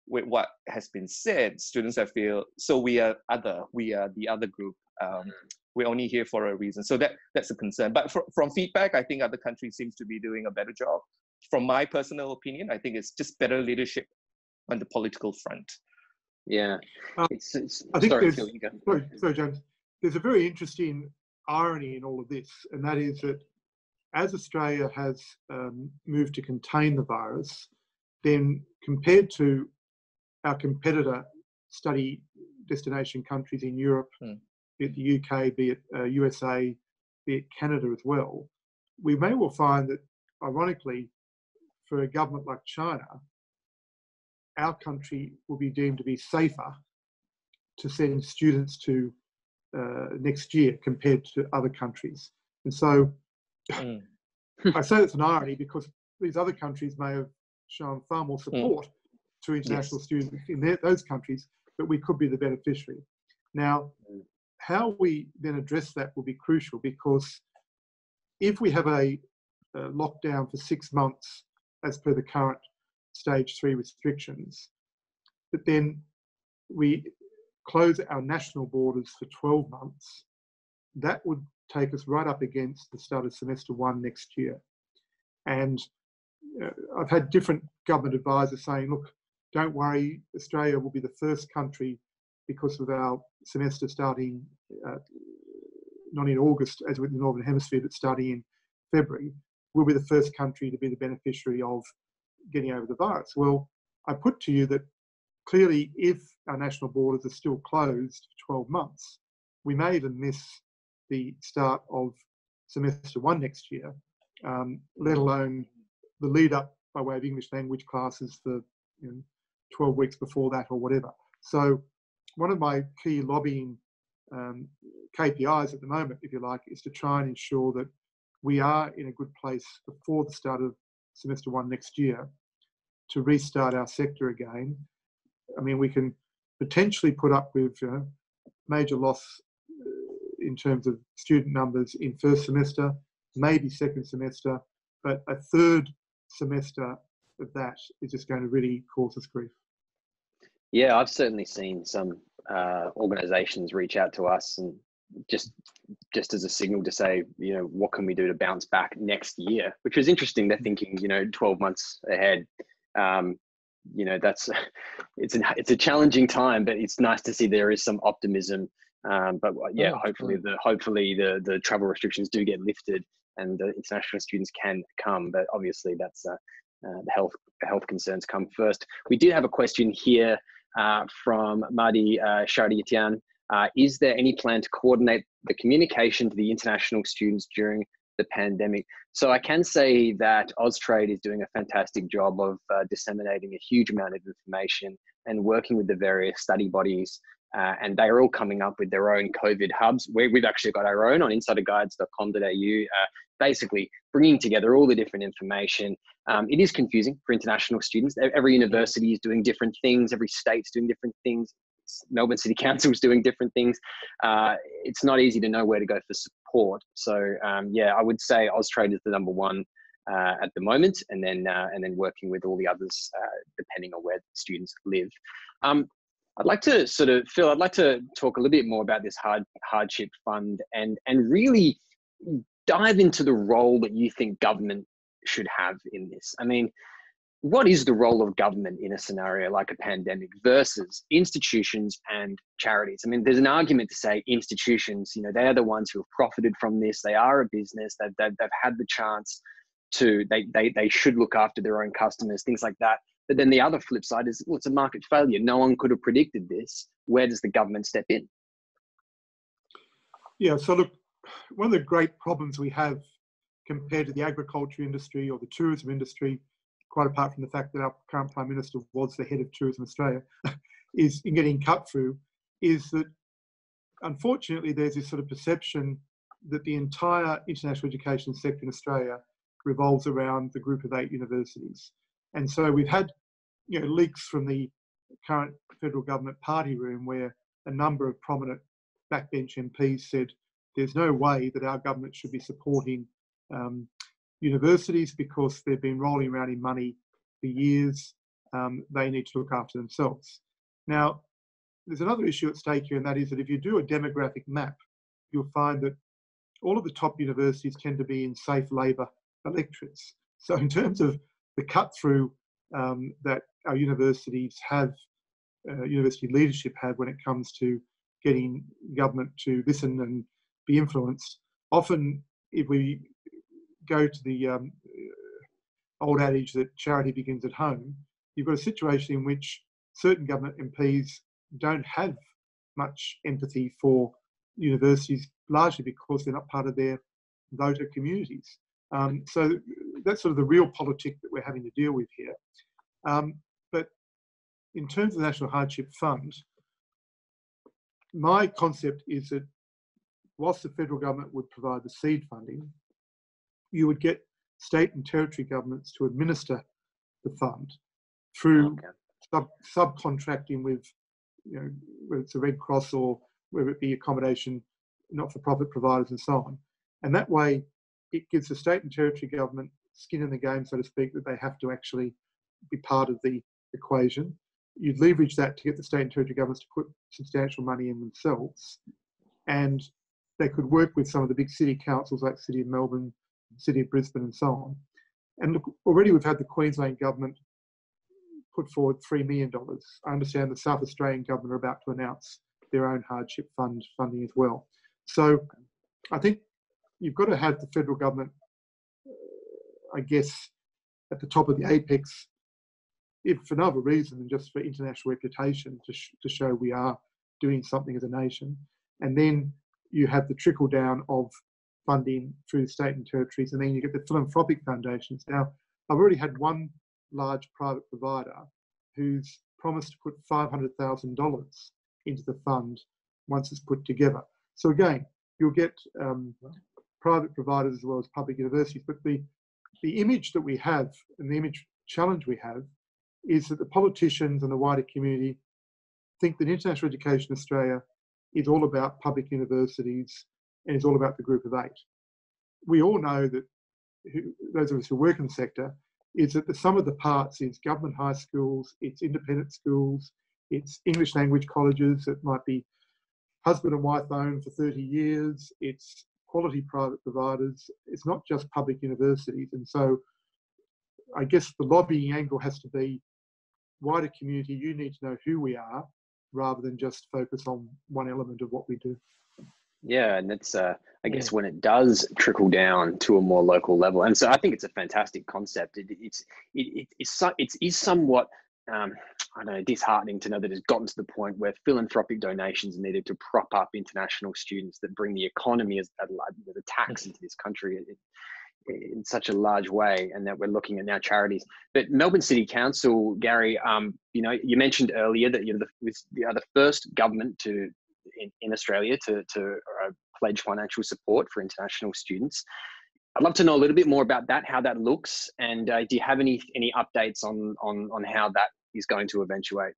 with what has been said, students I feel, so we are other, we are the other group, um, we're only here for a reason. So that, that's a concern. But for, from feedback, I think other countries seem to be doing a better job. From my personal opinion, I think it's just better leadership on the political front. Yeah. Um, it's, it's, I think sorry, Phil, you go. Sorry, sorry, James. There's a very interesting irony in all of this, and that is that as Australia has um, moved to contain the virus, then compared to our competitor study destination countries in Europe, mm. be it the U K, be it uh, U S A, be it Canada as well, we may well find that, ironically, for a government like China, our country will be deemed to be safer to send students to uh, next year compared to other countries. And so mm. I say that's an irony because these other countries may have shown far more support mm. to international yes. students in their, those countries, but we could be the beneficiary. Now, how we then address that will be crucial, because if we have a, a lockdown for six months as per the current stage three restrictions, but then we close our national borders for twelve months, that would take us right up against the start of semester one next year. And uh, I've had different government advisors saying, look, don't worry, Australia will be the first country because of our semester starting uh, not in August as with the Northern Hemisphere, but starting in February. We'll be the first country to be the beneficiary of getting over the virus. Well, I put to you that clearly if our national borders are still closed for twelve months, we may even miss the start of semester one next year, um, let alone the lead up by way of English language classes for you know, twelve weeks before that or whatever. So one of my key lobbying um, K P Is at the moment, if you like, is to try and ensure that we are in a good place before the start of semester one next year to restart our sector again. I mean, we can potentially put up with you know, major loss in terms of student numbers in first semester, maybe second semester, but a third semester of that is just going to really cause us grief. Yeah, I've certainly seen some uh, organisations reach out to us and just just as a signal to say, you know, what can we do to bounce back next year? Which is interesting. They're thinking, you know, twelve months ahead. Um, you know, that's it's an, it's a challenging time, but it's nice to see there is some optimism. Um, but yeah, oh, hopefully the hopefully the the travel restrictions do get lifted and the international students can come. But obviously, that's uh, uh, the health health concerns come first. We did have a question here uh, from Madi uh, Shardiatian. Uh, is there any plan to coordinate the communication to the international students during the pandemic? So I can say that Austrade is doing a fantastic job of uh, disseminating a huge amount of information and working with the various study bodies. Uh, and they're all coming up with their own COVID hubs. We're, we've actually got our own on insider guides dot com dot A U, uh, basically bringing together all the different information. Um, it is confusing for international students. Every university is doing different things. Every state's doing different things. Melbourne City Council is doing different things. Uh, it's not easy to know where to go for support. So um, yeah, I would say Austrade is the number one uh, at the moment, and then uh, and then working with all the others uh, depending on where students live. Um, I'd like to sort of, Phil, I'd like to talk a little bit more about this hard, hardship fund and, and really dive into the role that you think government should have in this. I mean, what is the role of government in a scenario like a pandemic versus institutions and charities? I mean, there's an argument to say institutions, you know, they are the ones who have profited from this. They are a business that they've, they've had the chance to, they, they, they should look after their own customers, things like that. But then the other flip side is, well, it's a market failure. No one could have predicted this. Where does the government step in? Yeah, so look, one of the great problems we have compared to the agriculture industry or the tourism industry, quite apart from the fact that our current Prime Minister was the head of Tourism Australia, is in getting cut through, is that unfortunately there's this sort of perception that the entire international education sector in Australia revolves around the group of eight universities. And so we've had, you know, leaks from the current federal government party room where a number of prominent backbench M Ps said there's no way that our government should be supporting um, universities because they've been rolling around in money for years. Um, they need to look after themselves. Now, there's another issue at stake here, and that is that if you do a demographic map, you'll find that all of the top universities tend to be in safe labour electorates. So in terms of the cut through um, that our universities have, uh, university leadership have when it comes to getting government to listen and be influenced. Often, if we go to the um, old adage that charity begins at home, you've got a situation in which certain government M Ps don't have much empathy for universities, largely because they're not part of their voter communities. Um, so that's sort of the real politic that we're having to deal with here. Um, but in terms of the National Hardship Fund, my concept is that whilst the federal government would provide the seed funding, you would get state and territory governments to administer the fund through okay. sub subcontracting with, you know, whether it's the Red Cross or whether it be accommodation, not-for-profit providers and so on. And that way, it gives the state and territory government skin in the game, so to speak, that they have to actually be part of the equation. You'd leverage that to get the state and territory governments to put substantial money in themselves. And they could work with some of the big city councils like City of Melbourne, City of Brisbane and so on. And look, already we've had the Queensland government put forward three million dollars. I understand the South Australian government are about to announce their own hardship fund funding as well. So I think you've got to have the federal government, I guess, at the top of the apex, if for no other reason than just for international reputation, to, sh to show we are doing something as a nation. And then you have the trickle down of funding through state and territories, and then you get the philanthropic foundations. Now, I've already had one large private provider who's promised to put five hundred thousand dollars into the fund once it's put together. So again, you'll get um, private providers as well as public universities, but the, the image that we have and the image challenge we have is that the politicians and the wider community think that International Education Australia is all about public universities and it's all about the group of eight. We all know that, who, those of us who work in the sector, is that the sum of the parts is government high schools, it's independent schools, it's English language colleges that might be husband and wife owned for thirty years, it's quality private providers, it's not just public universities. And so I guess the lobbying angle has to be, wider community, you need to know who we are, rather than just focus on one element of what we do. Yeah, and it's, uh, I guess, when it does trickle down to a more local level. And so I think it's a fantastic concept. It, it's, it, it's, it's, it's somewhat, um, I don't know, disheartening to know that it's gotten to the point where philanthropic donations needed to prop up international students that bring the economy, as the tax into this country in such a large way, and that we're looking at now charities. But Melbourne City Council, Gary, um, you know, you mentioned earlier that you're the, you are the first government to, In, in Australia to, to uh, pledge financial support for international students. I'd love to know a little bit more about that, how that looks, and uh, do you have any any updates on, on on how that is going to eventuate?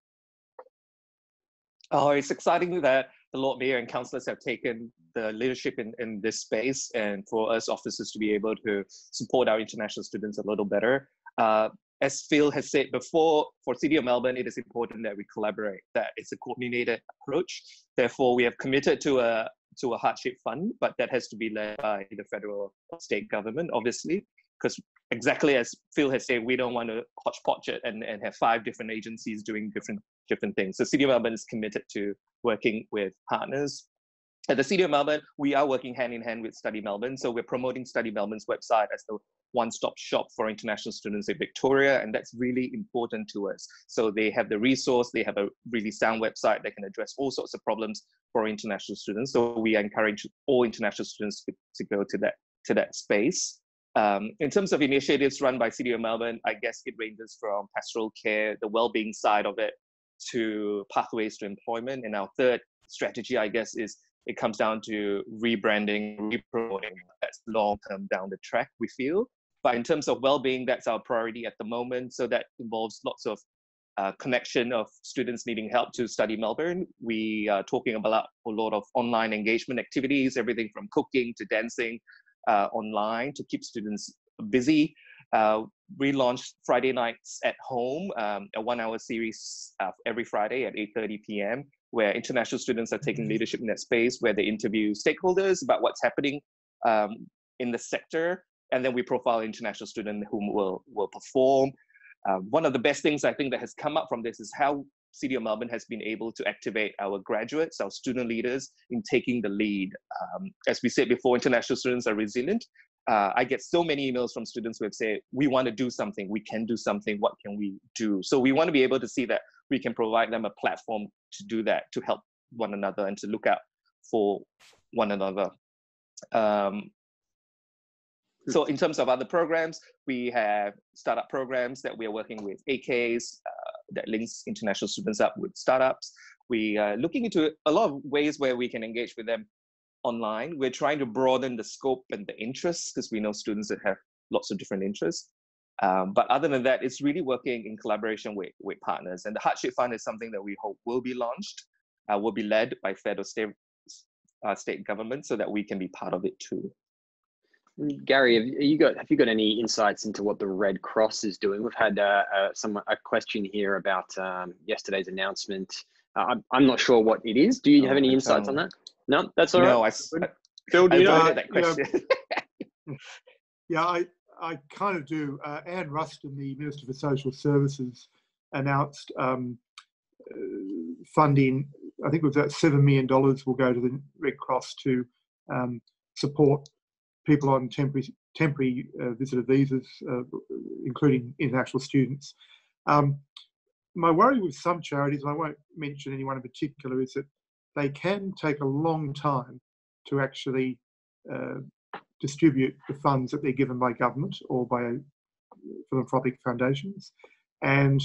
Oh, it's exciting that the Lord Mayor and councillors have taken the leadership in, in this space, and for us officers to be able to support our international students a little better. Uh, as Phil has said before, for City of Melbourne, it is important that we collaborate, that it's a coordinated approach. Therefore, we have committed to a, to a hardship fund, but that has to be led by the federal or state government, obviously, because exactly as Phil has said, we don't want to hodgepodge it and, and have five different agencies doing different different things. So City of Melbourne is committed to working with partners. At the City of Melbourne, we are working hand in hand with Study Melbourne. So we're promoting Study Melbourne's website as the one-stop shop for international students in Victoria, and that's really important to us. So they have the resource, they have a really sound website that can address all sorts of problems for international students. So we encourage all international students to, to go to that, to that space. Um, in terms of initiatives run by City of Melbourne, I guess it ranges from pastoral care, the well-being side of it, to pathways to employment. And our third strategy, I guess, is it comes down to rebranding, repromoting. That's long-term down the track, we feel. But in terms of well-being, that's our priority at the moment. So that involves lots of uh, connection of students needing help to Study Melbourne. We are talking about a lot of online engagement activities, everything from cooking to dancing uh, online to keep students busy. Uh, relaunched Friday nights at home, um, a one-hour series uh, every Friday at eight thirty p m where international students are taking leadership in that space, where they interview stakeholders about what's happening um, in the sector, and then we profile international students whom will, will perform. Uh, one of the best things I think that has come up from this is how City of Melbourne has been able to activate our graduates, our student leaders, in taking the lead. Um, as we said before, international students are resilient. Uh, I get so many emails from students who have said, we want to do something, we can do something, what can we do? So we want to be able to see that we can provide them a platform to do that, to help one another and to look out for one another. Um, so in terms of other programs, we have startup programs that we are working with A Ks, uh, that links international students up with startups. We are looking into a lot of ways where we can engage with them online. We're trying to broaden the scope and the interests, because we know students that have lots of different interests. Um, but other than that, it's really working in collaboration with, with partners. And the Hardship Fund is something that we hope will be launched, uh, will be led by federal state, uh, state government, so that we can be part of it too. Gary, have you got have you got any insights into what the Red Cross is doing? We've had uh, uh, some a question here about um, yesterday's announcement. Uh, I'm, I'm not sure what it is. Do you have any insights on that? No, that's all no, right. No, I, Phil, do you know that question? You know, yeah, I, I kind of do. Uh, Anne Ruston, the Minister for Social Services, announced um, uh, funding, I think it was about seven million dollars will go to the Red Cross to um, support people on temporary, temporary uh, visitor visas, uh, including international students. Um, my worry with some charities, and I won't mention anyone in particular, is that they can take a long time to actually uh, distribute the funds that they're given by government or by philanthropic foundations. And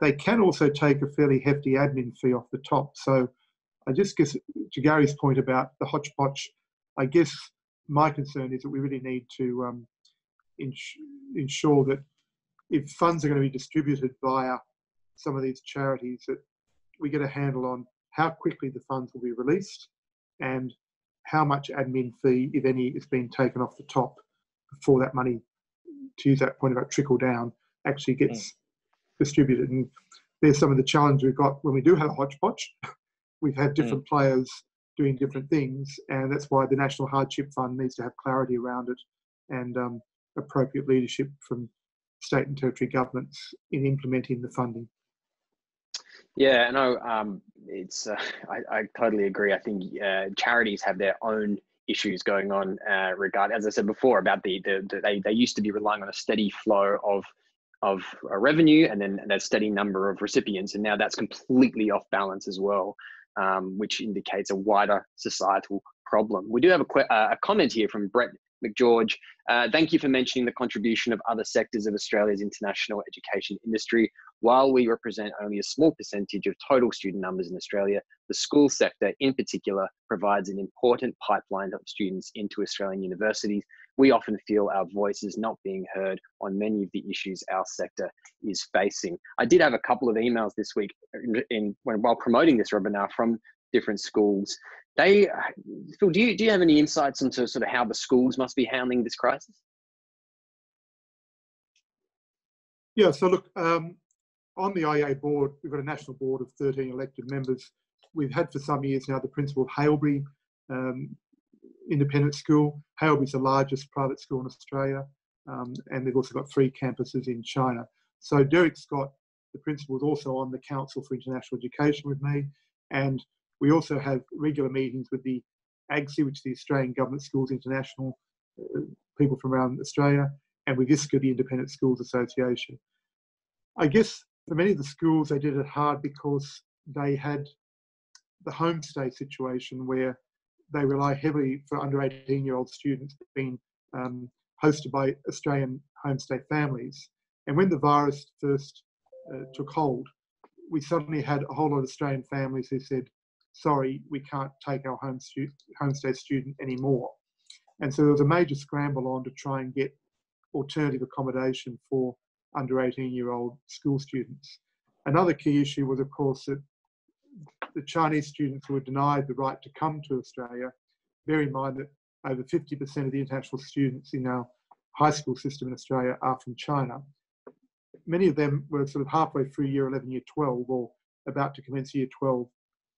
they can also take a fairly hefty admin fee off the top. So I just guess, to Gary's point about the hodgepodge, I guess my concern is that we really need to um, ins ensure that if funds are going to be distributed via some of these charities, that we get a handle on how quickly the funds will be released, and how much admin fee, if any, is being taken off the top before that money, to use that point about trickle down, actually gets mm. distributed. And there's some of the challenge we've got when we do have a hodgepodge. We've had different mm. players doing different things, and that's why the National Hardship Fund needs to have clarity around it, and um, appropriate leadership from state and territory governments in implementing the funding. Yeah, no, um, it's, uh, I, I totally agree. I think uh, charities have their own issues going on uh, regarding, as I said before, about the, the, the they, they used to be relying on a steady flow of, of a revenue and then that steady number of recipients. And now that's completely off balance as well, um, which indicates a wider societal problem. We do have a, qu uh, a comment here from Brett McGeorge. Uh, thank you for mentioning the contribution of other sectors of Australia's international education industry. While we represent only a small percentage of total student numbers in Australia, the school sector in particular provides an important pipeline of students into Australian universities. We often feel our voices not being heard on many of the issues our sector is facing. I did have a couple of emails this week in, in, when, while promoting this webinar from different schools. They, Phil, do you, do you have any insights into sort of how the schools must be handling this crisis? Yeah, so look, um, on the I A board, we've got a national board of thirteen elected members. We've had for some years now the principal of Halebury um, Independent School. Halebury's the largest private school in Australia, um, and they've also got three campuses in China. So Derek Scott, the principal, is also on the Council for International Education with me, and we also have regular meetings with the A G S I, which is the Australian Government Schools International, uh, people from around Australia, and with I S C A, the Independent Schools Association. I guess for many of the schools, they did it hard because they had the homestay situation where they rely heavily for under eighteen-year-old students being um, hosted by Australian homestay families. And when the virus first uh, took hold, we suddenly had a whole lot of Australian families who said, sorry, we can't take our home stu homestay student anymore. And so there was a major scramble on to try and get alternative accommodation for under eighteen-year-old school students. Another key issue was, of course, that the Chinese students who were denied the right to come to Australia, bear in mind that over fifty percent of the international students in our high school system in Australia are from China. Many of them were sort of halfway through year eleven, year twelve, or about to commence year twelve.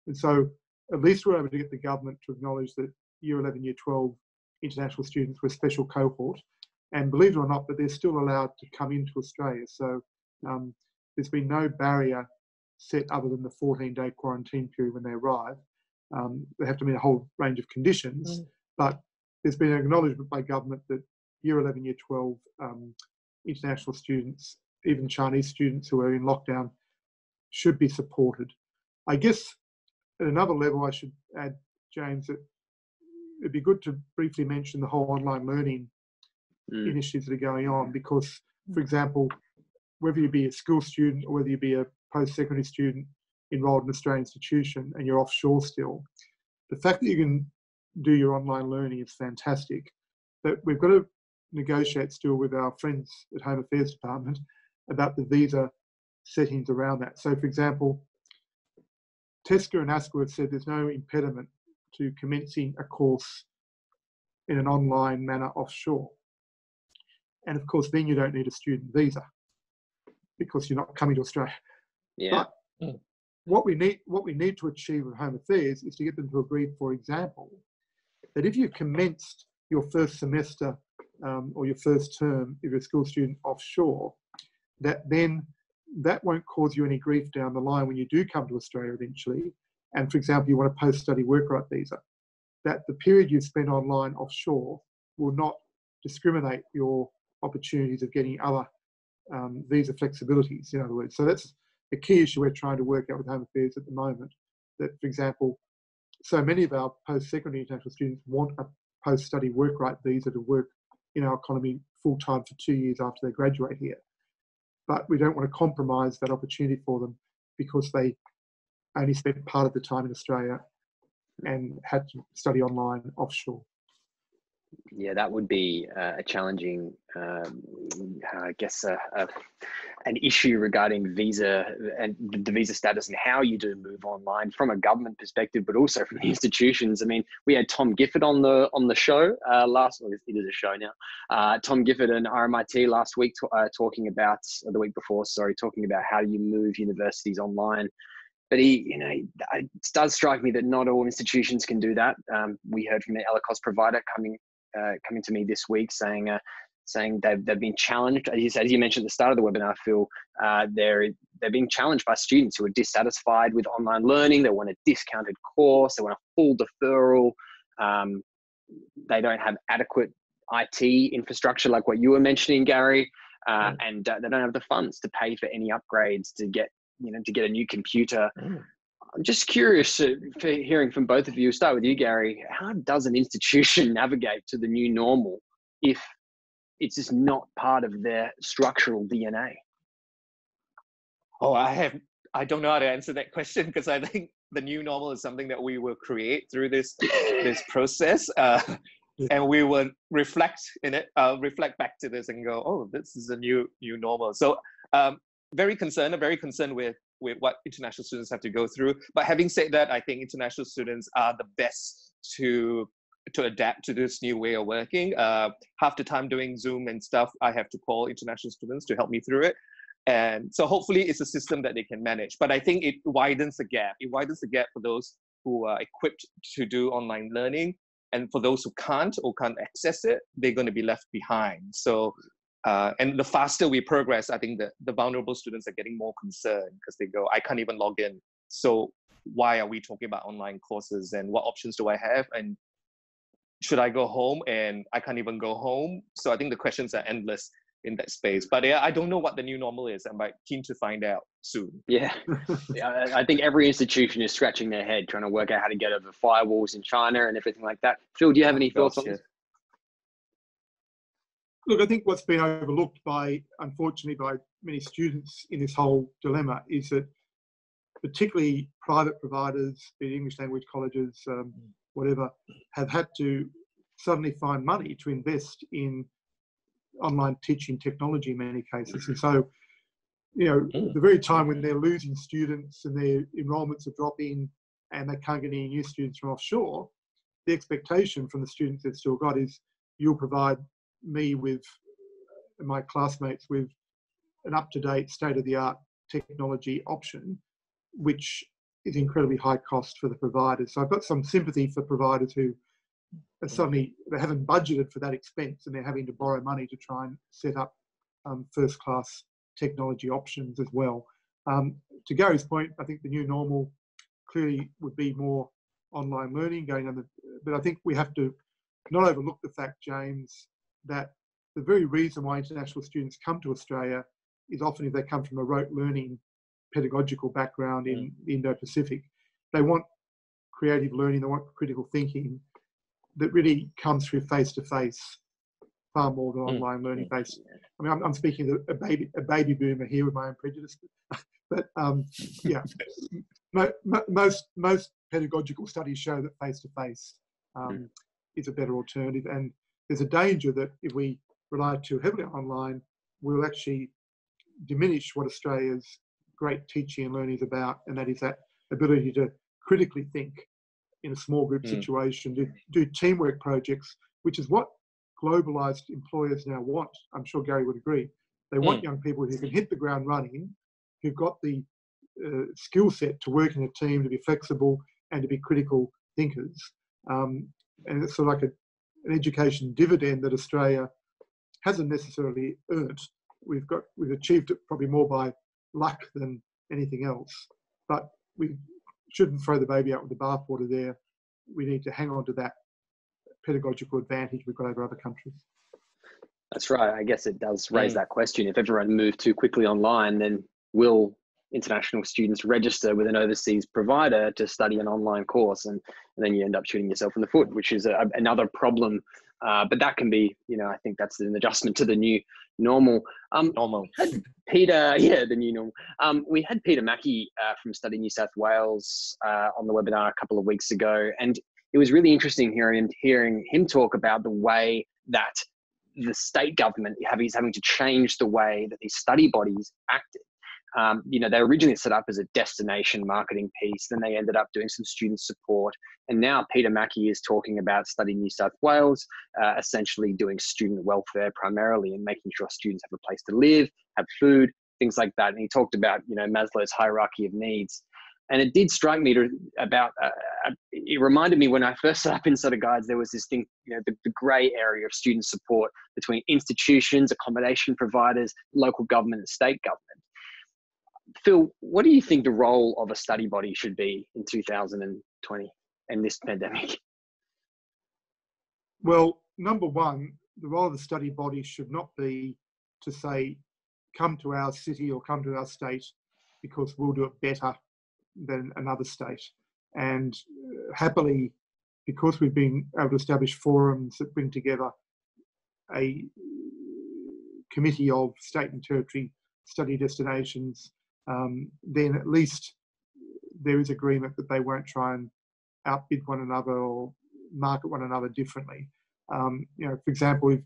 And so at least we were able to get the government to acknowledge that year eleven, year twelve international students were a special cohort. And believe it or not, but they're still allowed to come into Australia. So um, there's been no barrier set other than the fourteen-day quarantine period when they arrive. Um, they have to meet a whole range of conditions, mm. but there's been an acknowledgement by government that year eleven, year twelve um, international students, even Chinese students who are in lockdown, should be supported. I guess at another level, I should add, James, that it'd be good to briefly mention the whole online learning mm. initiatives that are going on, because, for example, whether you be a school student or whether you be a post-secondary student enrolled in an Australian institution and you're offshore still, the fact that you can do your online learning is fantastic. But we've got to negotiate still with our friends at Home Affairs Department about the visa settings around that. So, for example, TESCA and ASQA have said there's no impediment to commencing a course in an online manner offshore. And of course, then you don't need a student visa because you're not coming to Australia. Yeah. But what we need, what we need to achieve with Home Affairs is to get them to agree, for example, that if you've commenced your first semester um, or your first term, if you're a school student offshore, that then that won't cause you any grief down the line when you do come to Australia eventually. And for example, you want a post-study work right visa, that the period you've spent online offshore will not discriminate your opportunities of getting other um, visa flexibilities, in other words. So that's a key issue we're trying to work out with Home Affairs at the moment, that, for example, so many of our post-secondary international students want a post-study work right visa to work in our economy full-time for two years after they graduate here. But we don't want to compromise that opportunity for them because they only spent part of the time in Australia and had to study online offshore. Yeah, that would be uh, a challenging, um, I guess, uh, uh, an issue regarding visa and the visa status and how you do move online from a government perspective, but also from the institutions. I mean, we had Tom Gifford on the on the show uh, last. Well, it is a show now. Uh, Tom Gifford and R M I T last week uh, talking about or the week before, sorry, talking about how you move universities online. But he, you know, it does strike me that not all institutions can do that. Um, we heard from an L A C O S provider coming. Uh, coming to me this week saying uh, saying they've, they've been challenged, as you, as you mentioned at the start of the webinar, Phil, uh, they're, they're being challenged by students who are dissatisfied with online learning. They want a discounted course, they want a full deferral, um, they don't have adequate I T infrastructure like what you were mentioning, Gary, uh, mm. and uh, they don't have the funds to pay for any upgrades to get, you know, to get a new computer. Mm. I'm just curious uh, for hearing from both of you. We'll start with you, Gary. How does an institution navigate to the new normal if it's just not part of their structural D N A? Oh, I have, I don't know how to answer that question, because I think the new normal is something that we will create through this this process, uh, and we will reflect in it, uh, reflect back to this and go, oh, this is a new new normal. So um, very concerned, I'm very concerned with with what international students have to go through. But having said that, I think international students are the best to to adapt to this new way of working. Uh, half the time doing Zoom and stuff, I have to call international students to help me through it. And so hopefully it's a system that they can manage. But I think it widens the gap. It widens the gap for those who are equipped to do online learning. And for those who can't or can't access it, they're going to be left behind. So, uh, and the faster we progress, I think the, the vulnerable students are getting more concerned, because they go, I can't even log in. So why are we talking about online courses, and what options do I have? And should I go home? And I can't even go home. So I think the questions are endless in that space. But yeah, I don't know what the new normal is. I'm like keen to find out soon. Yeah, yeah, I think every institution is scratching their head trying to work out how to get over firewalls in China and everything like that. Phil, do you have any thoughts Gosh, on yeah. this? Look, I think what's been overlooked by, unfortunately, by many students in this whole dilemma is that particularly private providers, the English language colleges, um, whatever, have had to suddenly find money to invest in online teaching technology in many cases. And so, you know, the very time when they're losing students and their enrolments are dropping and they can't get any new students from offshore, the expectation from the students they've still got is, you'll provide me with and my classmates with an up-to-date, state-of-the-art technology option, which is incredibly high cost for the providers. So I've got some sympathy for providers who suddenly they haven't budgeted for that expense and they're having to borrow money to try and set up um, first-class technology options as well. Um, to Gary's point, I think the new normal clearly would be more online learning going on, the, but I think we have to not overlook the fact, James, that the very reason why international students come to Australia is often if they come from a rote learning pedagogical background in yeah. the Indo-Pacific. They want creative learning, they want critical thinking, that really comes through face-to-face far more than online mm. learning based. I mean, I'm, I'm speaking of a baby, a baby boomer here with my own prejudice, but um, yeah, mo mo most, most pedagogical studies show that face-to-face um, mm. is a better alternative. And there's a danger that if we rely too heavily on online, we'll actually diminish what Australia's great teaching and learning is about, and that is that ability to critically think in a small group mm. situation, do, do teamwork projects, which is what globalised employers now want. I'm sure Gary would agree. They want mm. young people who can hit the ground running, who've got the uh, skill set to work in a team, to be flexible and to be critical thinkers. Um, and it's sort of like a, an education dividend that Australia hasn't necessarily earned. We've got, we've achieved it probably more by luck than anything else. But we shouldn't throw the baby out with the bathwater there. We need to hang on to that pedagogical advantage we've got over other countries. That's right. I guess it does raise mm. that question. If everyone moved too quickly online, then will international students register with an overseas provider to study an online course? And, and then you end up shooting yourself in the foot, which is a, another problem. Uh, but that can be, you know, I think that's an adjustment to the new normal. Um, normal. Peter, yeah, the new normal. Um, we had Peter Mackey uh, from Study New South Wales uh, on the webinar a couple of weeks ago, and it was really interesting hearing him, hearing him talk about the way that the state government is having to change the way that these study bodies acted. Um, you know, they originally set up as a destination marketing piece, then they ended up doing some student support. And now Peter Mackey is talking about Study New South Wales, uh, essentially doing student welfare primarily and making sure students have a place to live, have food, things like that. And he talked about, you know, Maslow's hierarchy of needs. And it did strike me to, about, uh, it reminded me when I first set up Insider Guides, there was this thing, you know, the, the grey area of student support between institutions, accommodation providers, local government and state government. Phil, what do you think the role of a study body should be in two thousand twenty and this pandemic? Well, number one, the role of the study body should not be to say, come to our city or come to our state because we'll do it better than another state. And happily, because we've been able to establish forums that bring together a committee of state and territory study destinations, um, then at least there is agreement that they won't try and outbid one another or market one another differently. Um, you know, for example, if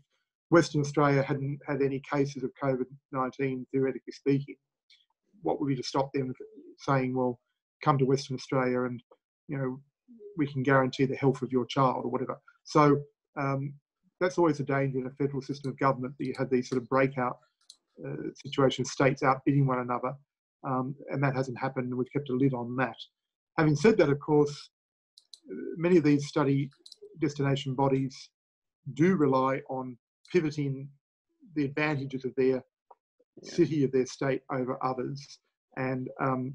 Western Australia hadn't had any cases of COVID nineteen, theoretically speaking, what would be to stop them saying, well, come to Western Australia and, you know, we can guarantee the health of your child or whatever. So um, that's always a danger in a federal system of government, that you had these sort of breakout uh, situations, states outbidding one another, um, and that hasn't happened, and we've kept a lid on that. Having said that, of course, many of these study destination bodies do rely on pivoting the advantages of their yeah. city, of their state over others. And um,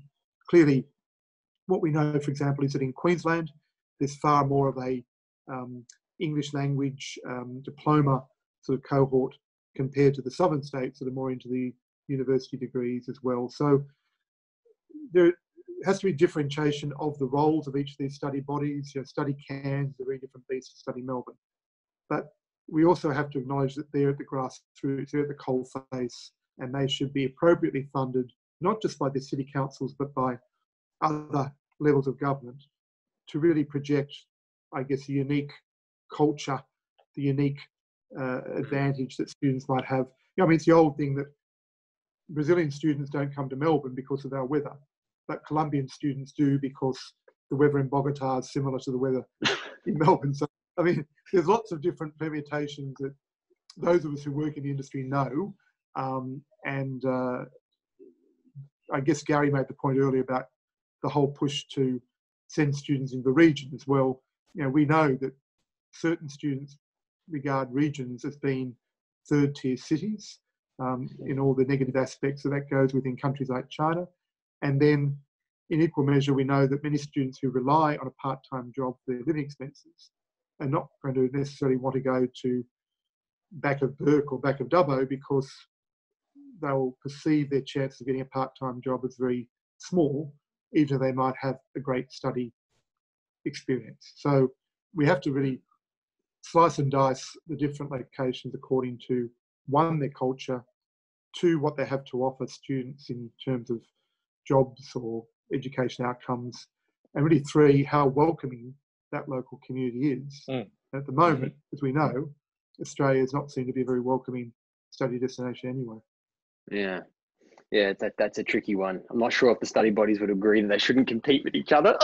clearly what we know, for example, is that in Queensland, there's far more of a um, English language um, diploma sort of cohort compared to the southern states that are more into the university degrees as well. So there has to be differentiation of the roles of each of these study bodies. You know, Study Cairns is a very different beast to Study Melbourne. But we also have to acknowledge that they're at the grassroots, they're at the coalface, and they should be appropriately funded, not just by the city councils, but by other levels of government, to really project, I guess, the unique culture, the unique uh, advantage that students might have. You know, I mean, it's the old thing that Brazilian students don't come to Melbourne because of our weather, but Colombian students do because the weather in Bogota is similar to the weather in Melbourne. So, I mean, there's lots of different permutations that those of us who work in the industry know. Um, and uh, I guess Gary made the point earlier about the whole push to send students into the region as well. You know, we know that certain students regard regions as being third-tier cities um, in all the negative aspects. So that goes within countries like China. And then in equal measure, we know that many students who rely on a part-time job for their living expenses are not going to necessarily want to go to back of Burke or back of Dubbo, because they'll perceive their chances of getting a part-time job as very small, even though they might have a great study experience. So we have to really slice and dice the different locations according to, one, their culture, two, what they have to offer students in terms of jobs or education outcomes, and really three, how welcoming that local community is. Mm. At the moment, as we know, Australia is not seen to be a very welcoming study destination anyway. Yeah. Yeah, that, that's a tricky one. I'm not sure if the study bodies would agree that they shouldn't compete with each other.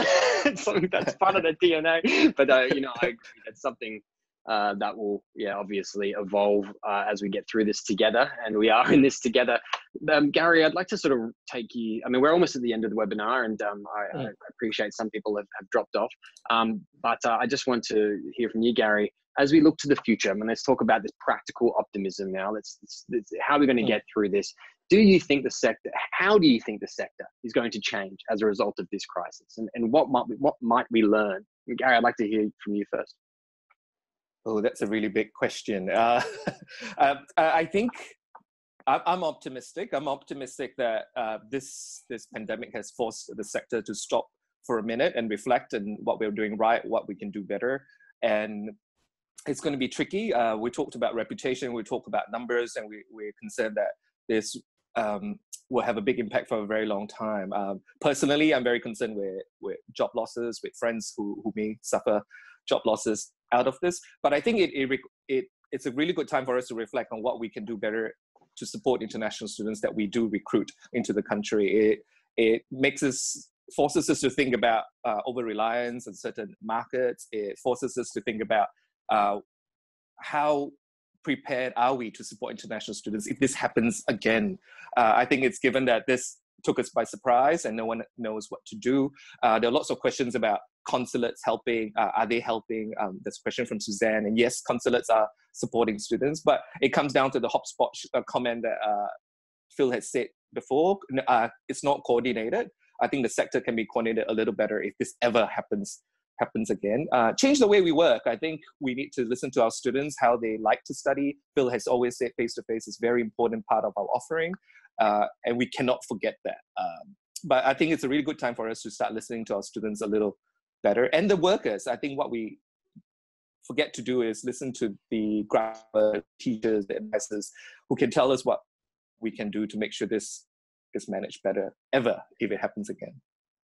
It's something that's part of their D N A. But, uh, you know, I agree that's something uh, that will, yeah, obviously evolve uh, as we get through this together. And we are in this together. Um, Gary, I'd like to sort of take you, I mean, we're almost at the end of the webinar, and um, I, I appreciate some people have, have dropped off. Um, but uh, I just want to hear from you, Gary. As we look to the future, I mean, let's talk about this practical optimism now. Let's, let's, let's how are we going to get through this? Do you think the sector? How do you think the sector is going to change as a result of this crisis? And and what might we, what might we learn? And Gary, I'd like to hear from you first. Oh, that's a really big question. Uh, uh, I think I'm optimistic. I'm optimistic that uh, this this pandemic has forced the sector to stop for a minute and reflect on what we're doing right, what we can do better, and it's going to be tricky. Uh, we talked about reputation, we talked about numbers, and we, we're concerned that this um, will have a big impact for a very long time. Um, personally, I'm very concerned with, with job losses, with friends who, who may suffer job losses out of this. But I think it, it, it it's a really good time for us to reflect on what we can do better to support international students that we do recruit into the country. It, it makes us... forces us to think about uh, over-reliance on certain markets. It forces us to think about Uh, how prepared are we to support international students if this happens again? Uh, I think it's given that this took us by surprise and no one knows what to do. Uh, there are lots of questions about consulates helping. Uh, are they helping? Um, there's a question from Suzanne. And yes, consulates are supporting students, but it comes down to the hotspot uh, comment that uh, Phil had said before. Uh, it's not coordinated. I think the sector can be coordinated a little better if this ever happens. happens again. Uh, change the way we work. I think we need to listen to our students, how they like to study. Phil has always said face-to-face is a very important part of our offering, uh, and we cannot forget that. Um, but I think it's a really good time for us to start listening to our students a little better, and the workers. I think what we forget to do is listen to the grammar teachers, the advisors, who can tell us what we can do to make sure this is managed better ever if it happens again.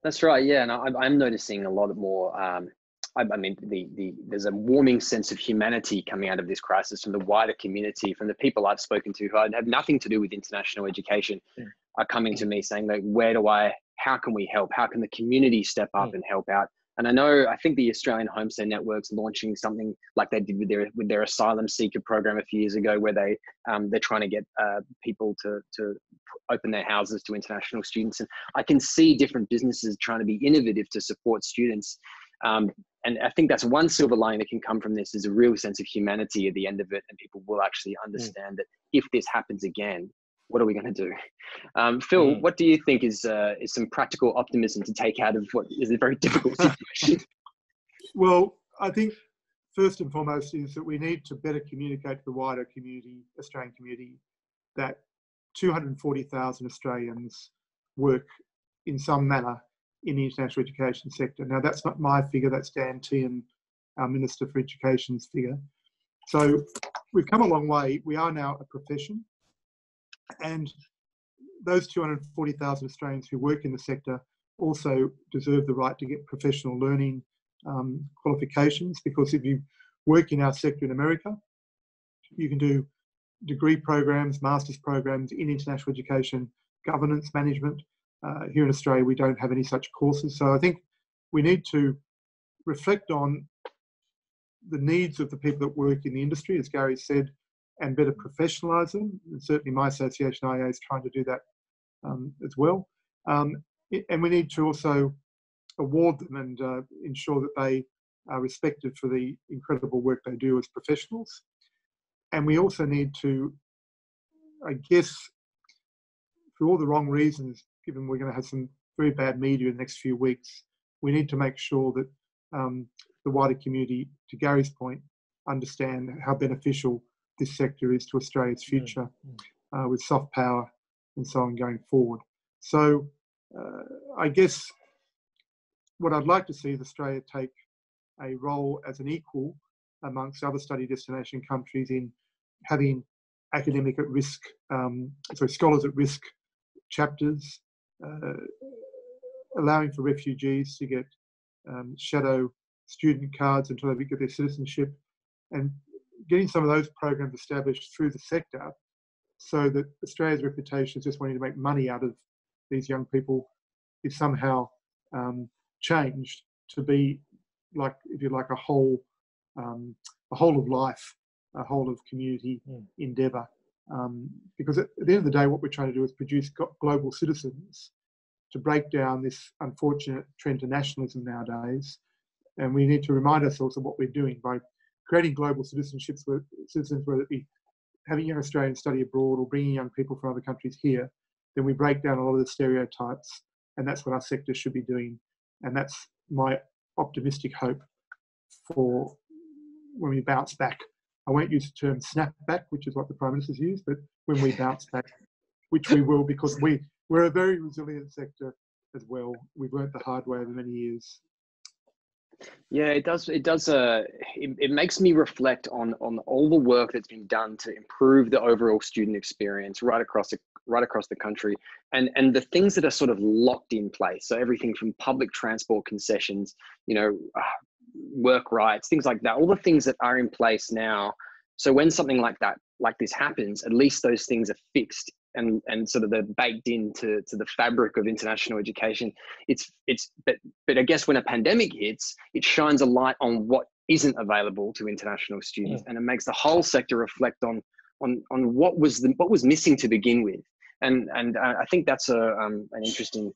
That's right, yeah, and I, I'm noticing a lot more. Um, I, I mean, the the there's a warming sense of humanity coming out of this crisis from the wider community, from the people I've spoken to who have nothing to do with international education, mm. are coming to me saying, like, where do I? How can we help? How can the community step up mm. and help out? And I know, I think the Australian Homestead Network's launching something like they did with their with their asylum seeker program a few years ago, where they um, they're trying to get uh, people to to open their houses to international students. And I can see different businesses trying to be innovative to support students. Um, and I think that's one silver lining that can come from this, is a real sense of humanity at the end of it, and people will actually understand mm. that if this happens again, what are we going to do? Um, Phil, mm. what do you think is uh, is some practical optimism to take out of what is a very difficult situation? Well, I think first and foremost is that we need to better communicate to the wider community, Australian community, that two hundred and forty thousand Australians work in some manner in the international education sector. Now, that's not my figure, that's Dan Tehan, our Minister for Education's figure. So we've come a long way. We are now a profession. And those two hundred and forty thousand Australians who work in the sector also deserve the right to get professional learning um, qualifications, because if you work in our sector in America, you can do degree programs, master's programs in international education, governance management. Uh, here in Australia, we don't have any such courses. So I think we need to reflect on the needs of the people that work in the industry, as Gary said, and better professionalise them. And certainly my association, I A, is trying to do that um, as well. Um, it, and we need to also award them and uh, ensure that they are respected for the incredible work they do as professionals. And we also need to, I guess, for all the wrong reasons, given we're going to have some very bad media in the next few weeks, we need to make sure that um, the wider community, to Gary's point, understand how beneficial this sector is to Australia's future, mm-hmm. uh, with soft power and so on going forward. So uh, I guess what I'd like to see is Australia take a role as an equal amongst other study destination countries in having academic at risk, um, sorry, scholars at risk chapters, uh, allowing for refugees to get um, shadow student cards until they get their citizenship, and getting some of those programs established through the sector, so that Australia's reputation is just wanting to make money out of these young people is somehow um, changed to be like, if you like, a whole, um, a whole of life, a whole of community mm. endeavour. Um, because at the end of the day, what we're trying to do is produce global citizens to break down this unfortunate trend to nationalism nowadays. And we need to remind ourselves of what we're doing by creating global citizenships, where citizens, whether it be having young Australians study abroad or bringing young people from other countries here. Then we break down a lot of the stereotypes, and that's what our sector should be doing. And that's my optimistic hope for when we bounce back. I won't use the term snap back, which is what the Prime Minister's used, but when we bounce back, which we will, because we, we're a very resilient sector as well. We've learnt the hard way over many years. Yeah, it does. It does. Uh, it, it makes me reflect on on all the work that's been done to improve the overall student experience right across the, right across the country, and and the things that are sort of locked in place. So everything from public transport concessions, you know, uh, work rights, things like that. All the things that are in place now. So when something like that, like this happens, at least those things are fixed and and sort of they're baked into to the fabric of international education. It's it's but but I guess when a pandemic hits, it shines a light on what isn't available to international students, yeah. and it makes the whole sector reflect on on on what was the, what was missing to begin with. And and I think that's a um, an interesting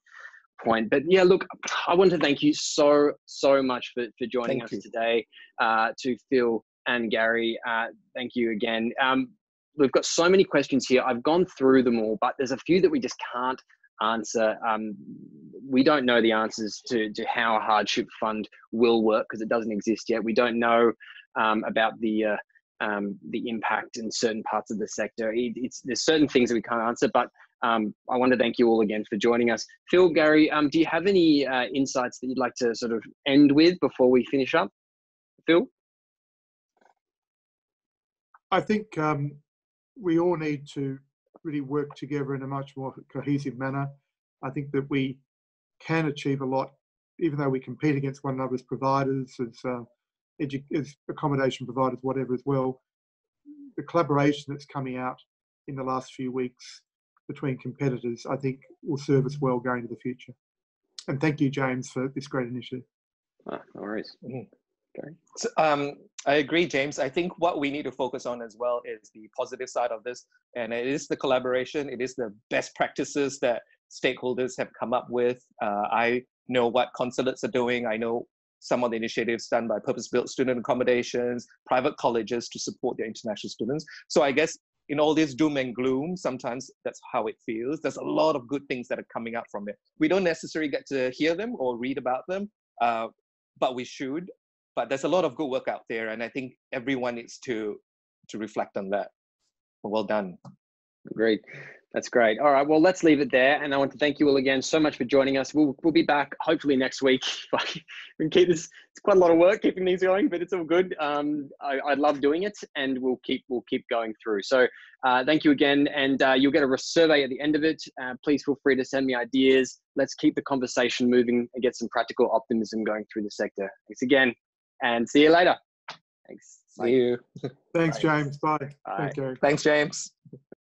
point. But yeah, look, I want to thank you so so much for for joining thank us you. today, uh, to Phil and Gary. Uh, thank you again. Um, we've got so many questions here. I've gone through them all, but there's a few that we just can't answer. Um, we don't know the answers to, to how a hardship fund will work, because it doesn't exist yet. We don't know um, about the uh, um, the impact in certain parts of the sector. It, it's, there's certain things that we can't answer, but um, I want to thank you all again for joining us. Phil, Gary, um, do you have any uh, insights that you'd like to sort of end with before we finish up? Phil? I think um, we all need to really work together in a much more cohesive manner. I think that we can achieve a lot, even though we compete against one another as providers, as, uh, edu as accommodation providers, whatever as well. The collaboration that's coming out in the last few weeks between competitors, I think, will serve us well going to the future. And thank you, James, for this great initiative. Ah, no worries. Mm-hmm. Okay. So, um, I agree, James. I think what we need to focus on as well is the positive side of this, and it is the collaboration. It is the best practices that stakeholders have come up with. Uh, I know what consulates are doing. I know some of the initiatives done by purpose-built student accommodations, private colleges to support their international students. So I guess in all this doom and gloom, sometimes that's how it feels. There's a lot of good things that are coming out from it. We don't necessarily get to hear them or read about them, uh, but we should. But there's a lot of good work out there, and I think everyone needs to to reflect on that. Well done. Great. That's great. All right. Well, let's leave it there. And I want to thank you all again so much for joining us. We'll, we'll be back hopefully next week. And keep this, it's quite a lot of work keeping these going, but it's all good. Um, I, I love doing it, and we'll keep, we'll keep going through. So uh, thank you again. And uh, you'll get a survey at the end of it. Uh, please feel free to send me ideas. Let's keep the conversation moving and get some practical optimism going through the sector. Thanks again, and see you later. Thanks. See Bye. you. Thanks, James. Bye. Bye. Thanks, James.